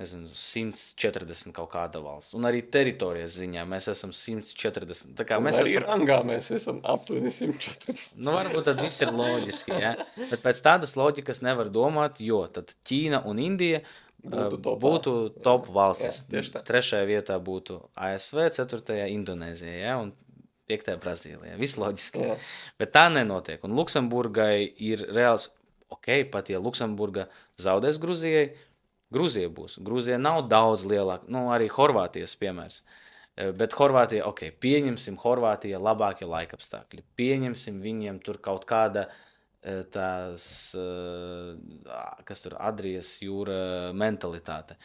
nezinu, simts četrdesmit kaut kāda valsts. Un arī teritorijas ziņā mēs esam simts četrdesmit. Tā kā mēs arī esam... rangā mēs esam aptuveni simts četrdesmit. Nu, varbūt tad viss ir loģiski, ja? Bet pēc tādas loģikas nevar domāt, jo tad Ķīna un Indija būtu, topā, būtu top jā. Valstis. Jā, trešajā vietā būtu A S V, ceturtajā Indonēzija, ja? Un piektā Brazīlijā. Viss loģiski. Jā. Bet tā nenotiek. Un Luksemburgai ir reāls, ok, pat ja Luksemburga zaudēs Gruzijai, Gruzija būs. Gruzija nav daudz lielāka. Nu, arī Horvātijas piemērs. Bet Horvātija, ok, pieņemsim Horvātija labākie laikapstākļi. Pieņemsim viņiem tur kaut kāda tās, kas tur, Adrijas jūra mentalitāte.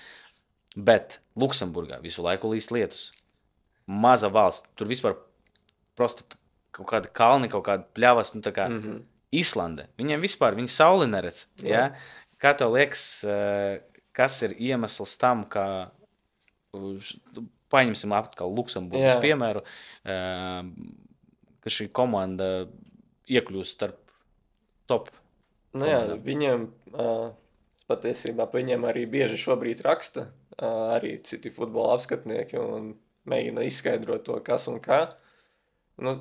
Bet Luksemburgā visu laiku līst lietus. Maza valsts. Tur vispār prosti kaut kāda kalni, kaut kāda pļavas, nu tā kā mm-hmm. Islande. Viņiem vispār, viņi sauli neredz. Ja? Kā tev liekas, kas ir iemesls tam, ka, paņemsim atkal Luksemburgas piemēru, ka šī komanda iekļūst starp top komandām? Viņiem, patiesībā, viņiem arī bieži šobrīd raksta, arī citi futbola apskatnieki un mēģina izskaidrot to, kas un kā. Nu,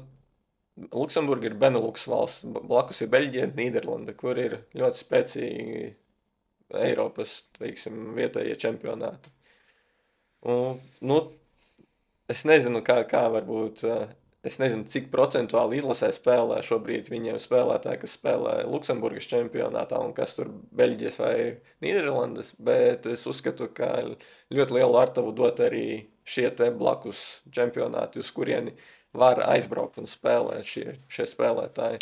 Luksemburga ir Beneluks valsts, blakus ir Beļģija, Nīderlanda, kur ir ļoti spēcīgi Eiropas, teiksim, vietējie čempionāti. Un, nu, es nezinu, kā, kā varbūt, es nezinu, cik procentuāli izlasē spēlē šobrīd viņiem spēlētāji, kas spēlē Luksemburgas čempionātā un kas tur Beļģijas vai Nīderlandes, bet es uzskatu, ka ļoti lielu artavu dot arī šie te blakus čempionāti, uz kurieni var aizbraukt un spēlēt šie, šie spēlētāji.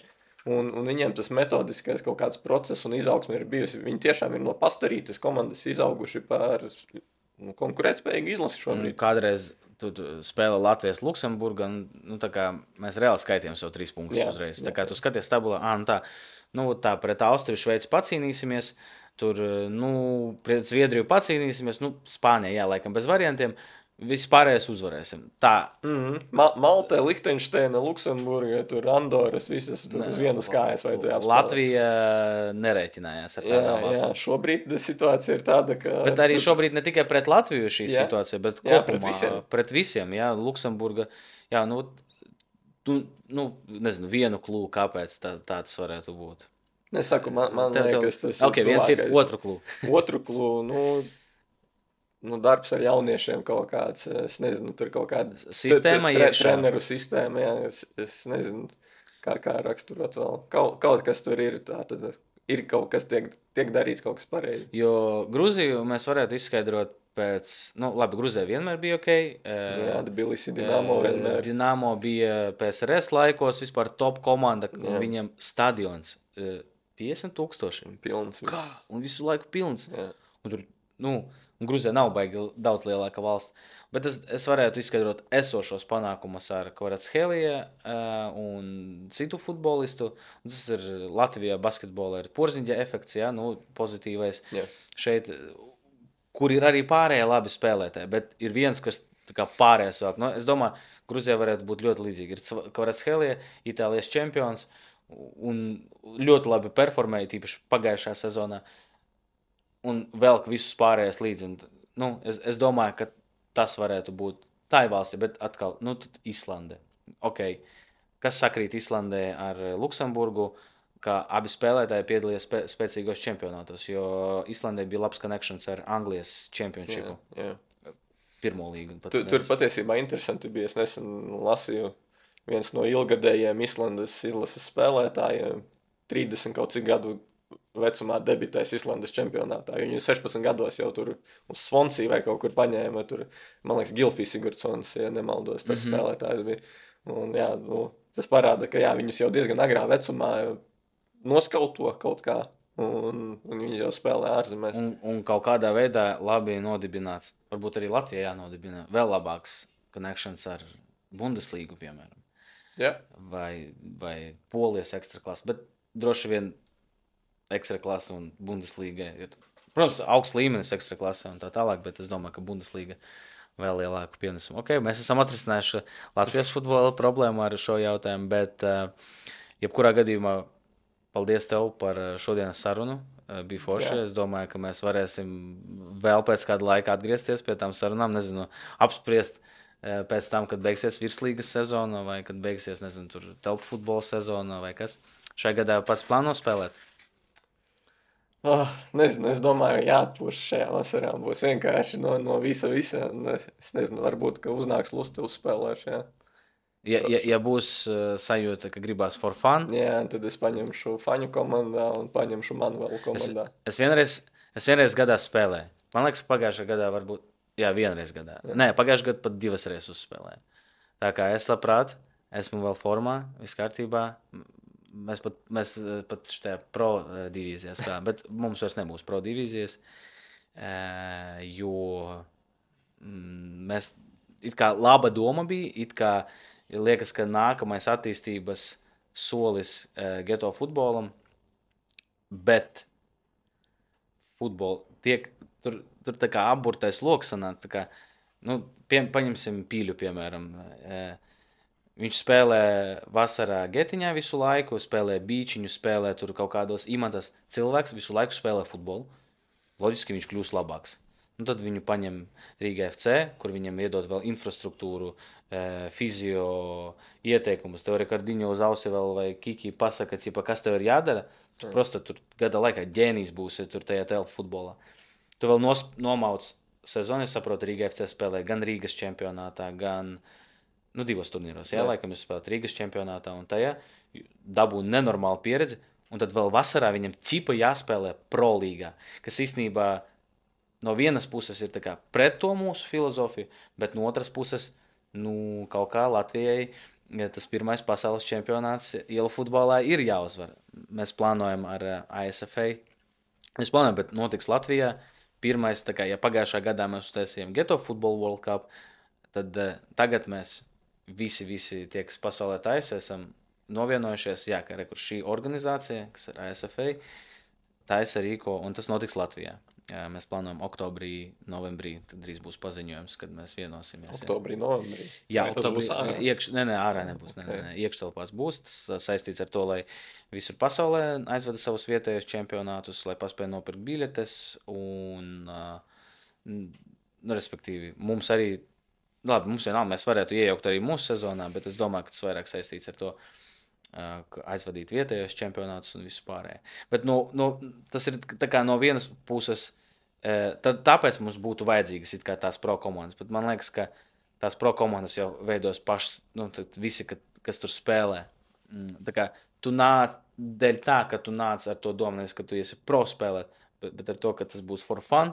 Un, un viņiem tas metodiskais kaut kāds process un izaugsme ir bijusi. Viņi tiešām ir no pastarītas komandas izauguši par nu, konkurētspējīgu izlasi šobrīd. Un kādreiz tu spēlē Latvijas Luksemburga, un nu, tā kā mēs reāli skaitījām sev trīs punktus jā, uzreiz. Jā. Tā kā tu skaties tabulā, ā, nu tā, nu tā pret Austriju Šveici pacīnīsimies, tur, nu, pret Zviedriju pacīnīsimies, nu, Spānijā, jā, laikam bez variantiem. Vispārējais uzvarēsim. Tā. Mm-hmm. Ma- Maltē, Lichtenšteina, Luksemburga, tur Andoras, visas tur ne, uz vienas kājas vajadzēja apspēlēt. Latvija nerēķinājās ar tādā valstī. Jā, šobrīd situācija ir tāda, ka... Bet arī šobrīd ne tikai pret Latviju šī jā. Situācija, bet kopumā jā, pret visiem. Pret visiem, jā, Luksemburga, jā, nu, tu, nu nezinu, vienu klūku, kāpēc tā, tāds varētu būt. Es saku, man, man tev, liekas, tas tev... okay, ir viens ir otru klūku. Otru klūku, nu... Nu, darbs ar jauniešiem kaut kāds, es nezinu, tur kaut kāda sistēma tre, tre, treneru sistēma, jā, es, es nezinu, kā, kā raksturot vēl. Kaut, kaut kas tur ir, tā tad ir kaut kas, tiek, tiek darīts kaut kas pareizi. Jo Gruziju mēs varētu izskaidrot pēc, nu, labi, Gruzija vienmēr bija ok. Jā, Tbilisi, Dinamo vienmēr. Dinamo bija P S R S laikos, vispār top komanda, jā. Viņiem stadions piecdesmit tūkstoši. Pilns. Kā? Un visu laiku pilns. Jā. Un tur, nu... Un Gruzija nav baigi daudz lielāka valsts. Bet es, es varētu izskaidrot esošos panākumus ar Kvaratskhelija uh, un citu futbolistu. Un tas ir Latvijā basketbolā ir Porziņģa efekts, jā, nu, pozitīvais. Jā. Šeit, kur ir arī pārējie labi spēlētāji, bet ir viens, kas tā kā pārējais vāk. Nu, es domāju, Gruzija varētu būt ļoti līdzīga. Ir Kvaratskhelija, Itālijas čempions un ļoti labi performēja, tīpaši pagājušā sezonā. Un velk visus pārējais līdzi. Nu, es, es domāju, ka tas varētu būt tai valsti, bet atkal, nu, Islande. Ok, kas sakrīt Islandē ar Luksemburgu, ka abi spēlētāji piedalījās spē, spēcīgos čempionātos, jo Islandē bija labs connections ar Anglijas čempionšipu. Jā, jā. Pirmo līgu. Pat tur, tur patiesībā interesanti bija, es nesen lasīju viens no ilgadējiem Islandes izlases spēlētājiem, trīsdesmit kaut cik gadu vecumā debitēs Islandes čempionātā. Viņu sešpadsmit gados jau tur uz Svonsī vai kaut kur paņēma, tur, man liekas, Gilfī Sigurdsons, ja nemaldos, tas mm-hmm. spēlētājs bija. Un, jā, nu, tas parāda, ka jā, viņus jau diezgan agrā vecumā noskauto kaut kā, un, un viņi jau spēlē ārzemēs. Un, un kaut kādā veidā labi nodibināts. Varbūt arī Latvijā jānodibina vēl labāks connections ar Bundeslīgu, piemēram. Jā. Vai, vai Polijas ekstraklasa. Bet droši vien ekstraklasa un Bundeslīga ir, protams, augsts līmenis ekstraklasē un tā tālāk, bet es domāju, ka Bundeslīga vēl lielāku pienesumu. Ok, mēs esam atrisinājuši Latvijas futbola problēmu ar šo jautājumu, bet jebkurā gadījumā paldies tev par šodienas sarunu. Bija forši. Es domāju, ka mēs varēsim vēl pēc kāda laika atgriezties pie tām sarunām, nezinu, apspriest pēc tam, kad beigsies virslīgas sezona vai kad beigsies, nezinu, tur telpu futbola sezona vai kas. Šai gadā pats plāno spēlēt? Oh, nezinu, es domāju, jāatpūš šajā vasarā būs vienkārši no, no visa, visa. Es nezinu, varbūt, ka uznāks lusti uzspēlēšu, jā. Ja, ja, ja būs uh, sajūta, ka gribās for fun. Jā, tad es paņemšu faņu komandā un paņemšu manuelu komandā. Es, es, vienreiz, es vienreiz gadā spēlēju. Man liekas, pagājušā gadā varbūt, jā, vienreiz gadā. Jā. Nē, pagājušā gadā pat divas reizes uzspēlēju. Tā kā es labprāt, esmu vēl formā, viss kārtībā. Mēs pat, mēs pat šitā pro-divīzijā spēlējām, bet mums vairs nebūs pro-divīzijas, jo mēs, it kā laba doma bija, it kā liekas, ka nākamais attīstības solis geto futbolam, bet futbol tiek, tur, tur tā kā apburtais loks sanāk, tā kā, nu, pie, paņemsim Pīļu, piemēram, viņš spēlē vasarā getiņā visu laiku, spēlē bīčiņu, spēlē tur kaut kādos imantas cilvēks, visu laiku spēlē futbolu. Loģiski viņš kļūs labāks. Nu, tad viņu paņem Riga F C, kur viņam iedod vēl infrastruktūru, fizio ieteikumus. Tev Rikardiņo uz ausi vēl vai Kiki pasaka, cipa, kas tev ir jādara. Tu mm. prosta tur gada laikā ģēnijs būsi tur tajā telpu futbolā. Tu vēl nos, nomauc sezonu, es saprotu, Riga F C spēlē gan Rīgas čempionātā, gan... Nu, divos turnīros, jā, jā, laikam jūs spēlēt Rīgas čempionātā un tajā, dabū nenormālu pieredzi, un tad vēl vasarā viņam cipa jāspēlē prolīgā, kas īstenībā no vienas puses ir tā kā pret to mūsu filozofiju, bet no otras puses, nu, kaut kā Latvijai ja tas pirmais pasaules čempionāts ielu futbolā ir jāuzvar. Mēs plānojam ar A S F A, mēs plānojam, bet notiks Latvijā, pirmais, tā kā, ja pagājušā gadā mēs uztaisījām Geto Football World Cup, tad tagad mēs Visi, visi tie, kas pasaulē taisa, esam novienojušies, jā, ka rekur, šī organizācija, kas ir A S F A, taisa rīko, un tas notiks Latvijā. Jā, mēs plānojam oktobrī, novembrī, tad drīz būs paziņojums, kad mēs vienosimies. Oktobrī, novembrī? Jā, vai oktobrī, ārā? Iekš, ne, ne, ārā nebūs, ne, okay. ne, ne, iekštelpās būs, tas saistīts ar to, lai visur pasaulē aizvada savus vietējos čempionātus, lai paspēja nopirkt biļetes, un, nu, respektīvi, mums arī labi, mums vienalga, mēs varētu iejaukt arī mūsu sezonā, bet es domāju, ka tas vairāk saistīts ar to, ka aizvadīt vietējos čempionātus un visu pārējā. Bet no, no, tas ir tā kā no vienas puses, tad tāpēc mums būtu vajadzīgas it kā tās pro komandas, bet man liekas, ka tās pro komandas jau veidos pašas, nu, visi, kas tur spēlē. Tā kā tu nāc, dēļ tā, ka tu nāc ar to domu, ka tu esi pro spēlēt, bet, bet ar to, ka tas būs for fun,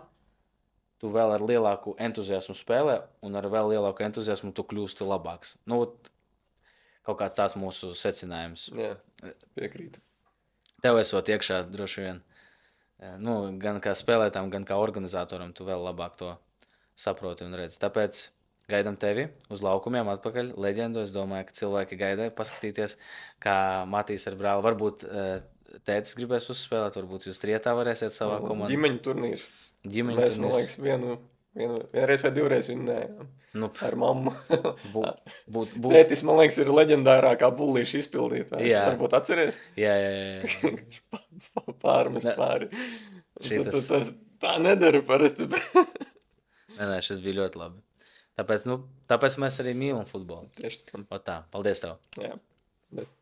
tu vēl ar lielāku entuziasmu spēlē, un ar vēl lielāku entuziasmu tu kļūsti labāks. Nu, kaut kāds tās mūsu secinājums. Jā, piekrītu. Tev esot iekšā, droši vien, nu, gan kā spēlētām, gan kā organizatoram, tu vēl labāk to saproti un redzi. Tāpēc gaidām tevi uz laukumiem atpakaļ. Leģendu, es domāju, ka cilvēki gaidē paskatīties, kā Matīss ar brāli. Varbūt tētis gribēs uzspēlēt, varbūt jūs trietā varēsiet savā komandā. Ģimeņu turnīru. Ģimeņu mēs, man liekas, vienu, vienu, vienreiz vai divreiz vinnējām nu, ar mammu. Būt, būt, būt. Tētis, man liekas, ir leģendārākā bullīša izpildītājs. Jā. Varbūt atceries? Jā, jā, jā. Pārmes pāri. Šitas... Tā, tā, tā nedara parasti. nē, nē, šis bija ļoti labi. Tāpēc, nu, tāpēc mēs arī mīlam futbolu. Tieši tam. O tā, paldies tev. Jā, bet.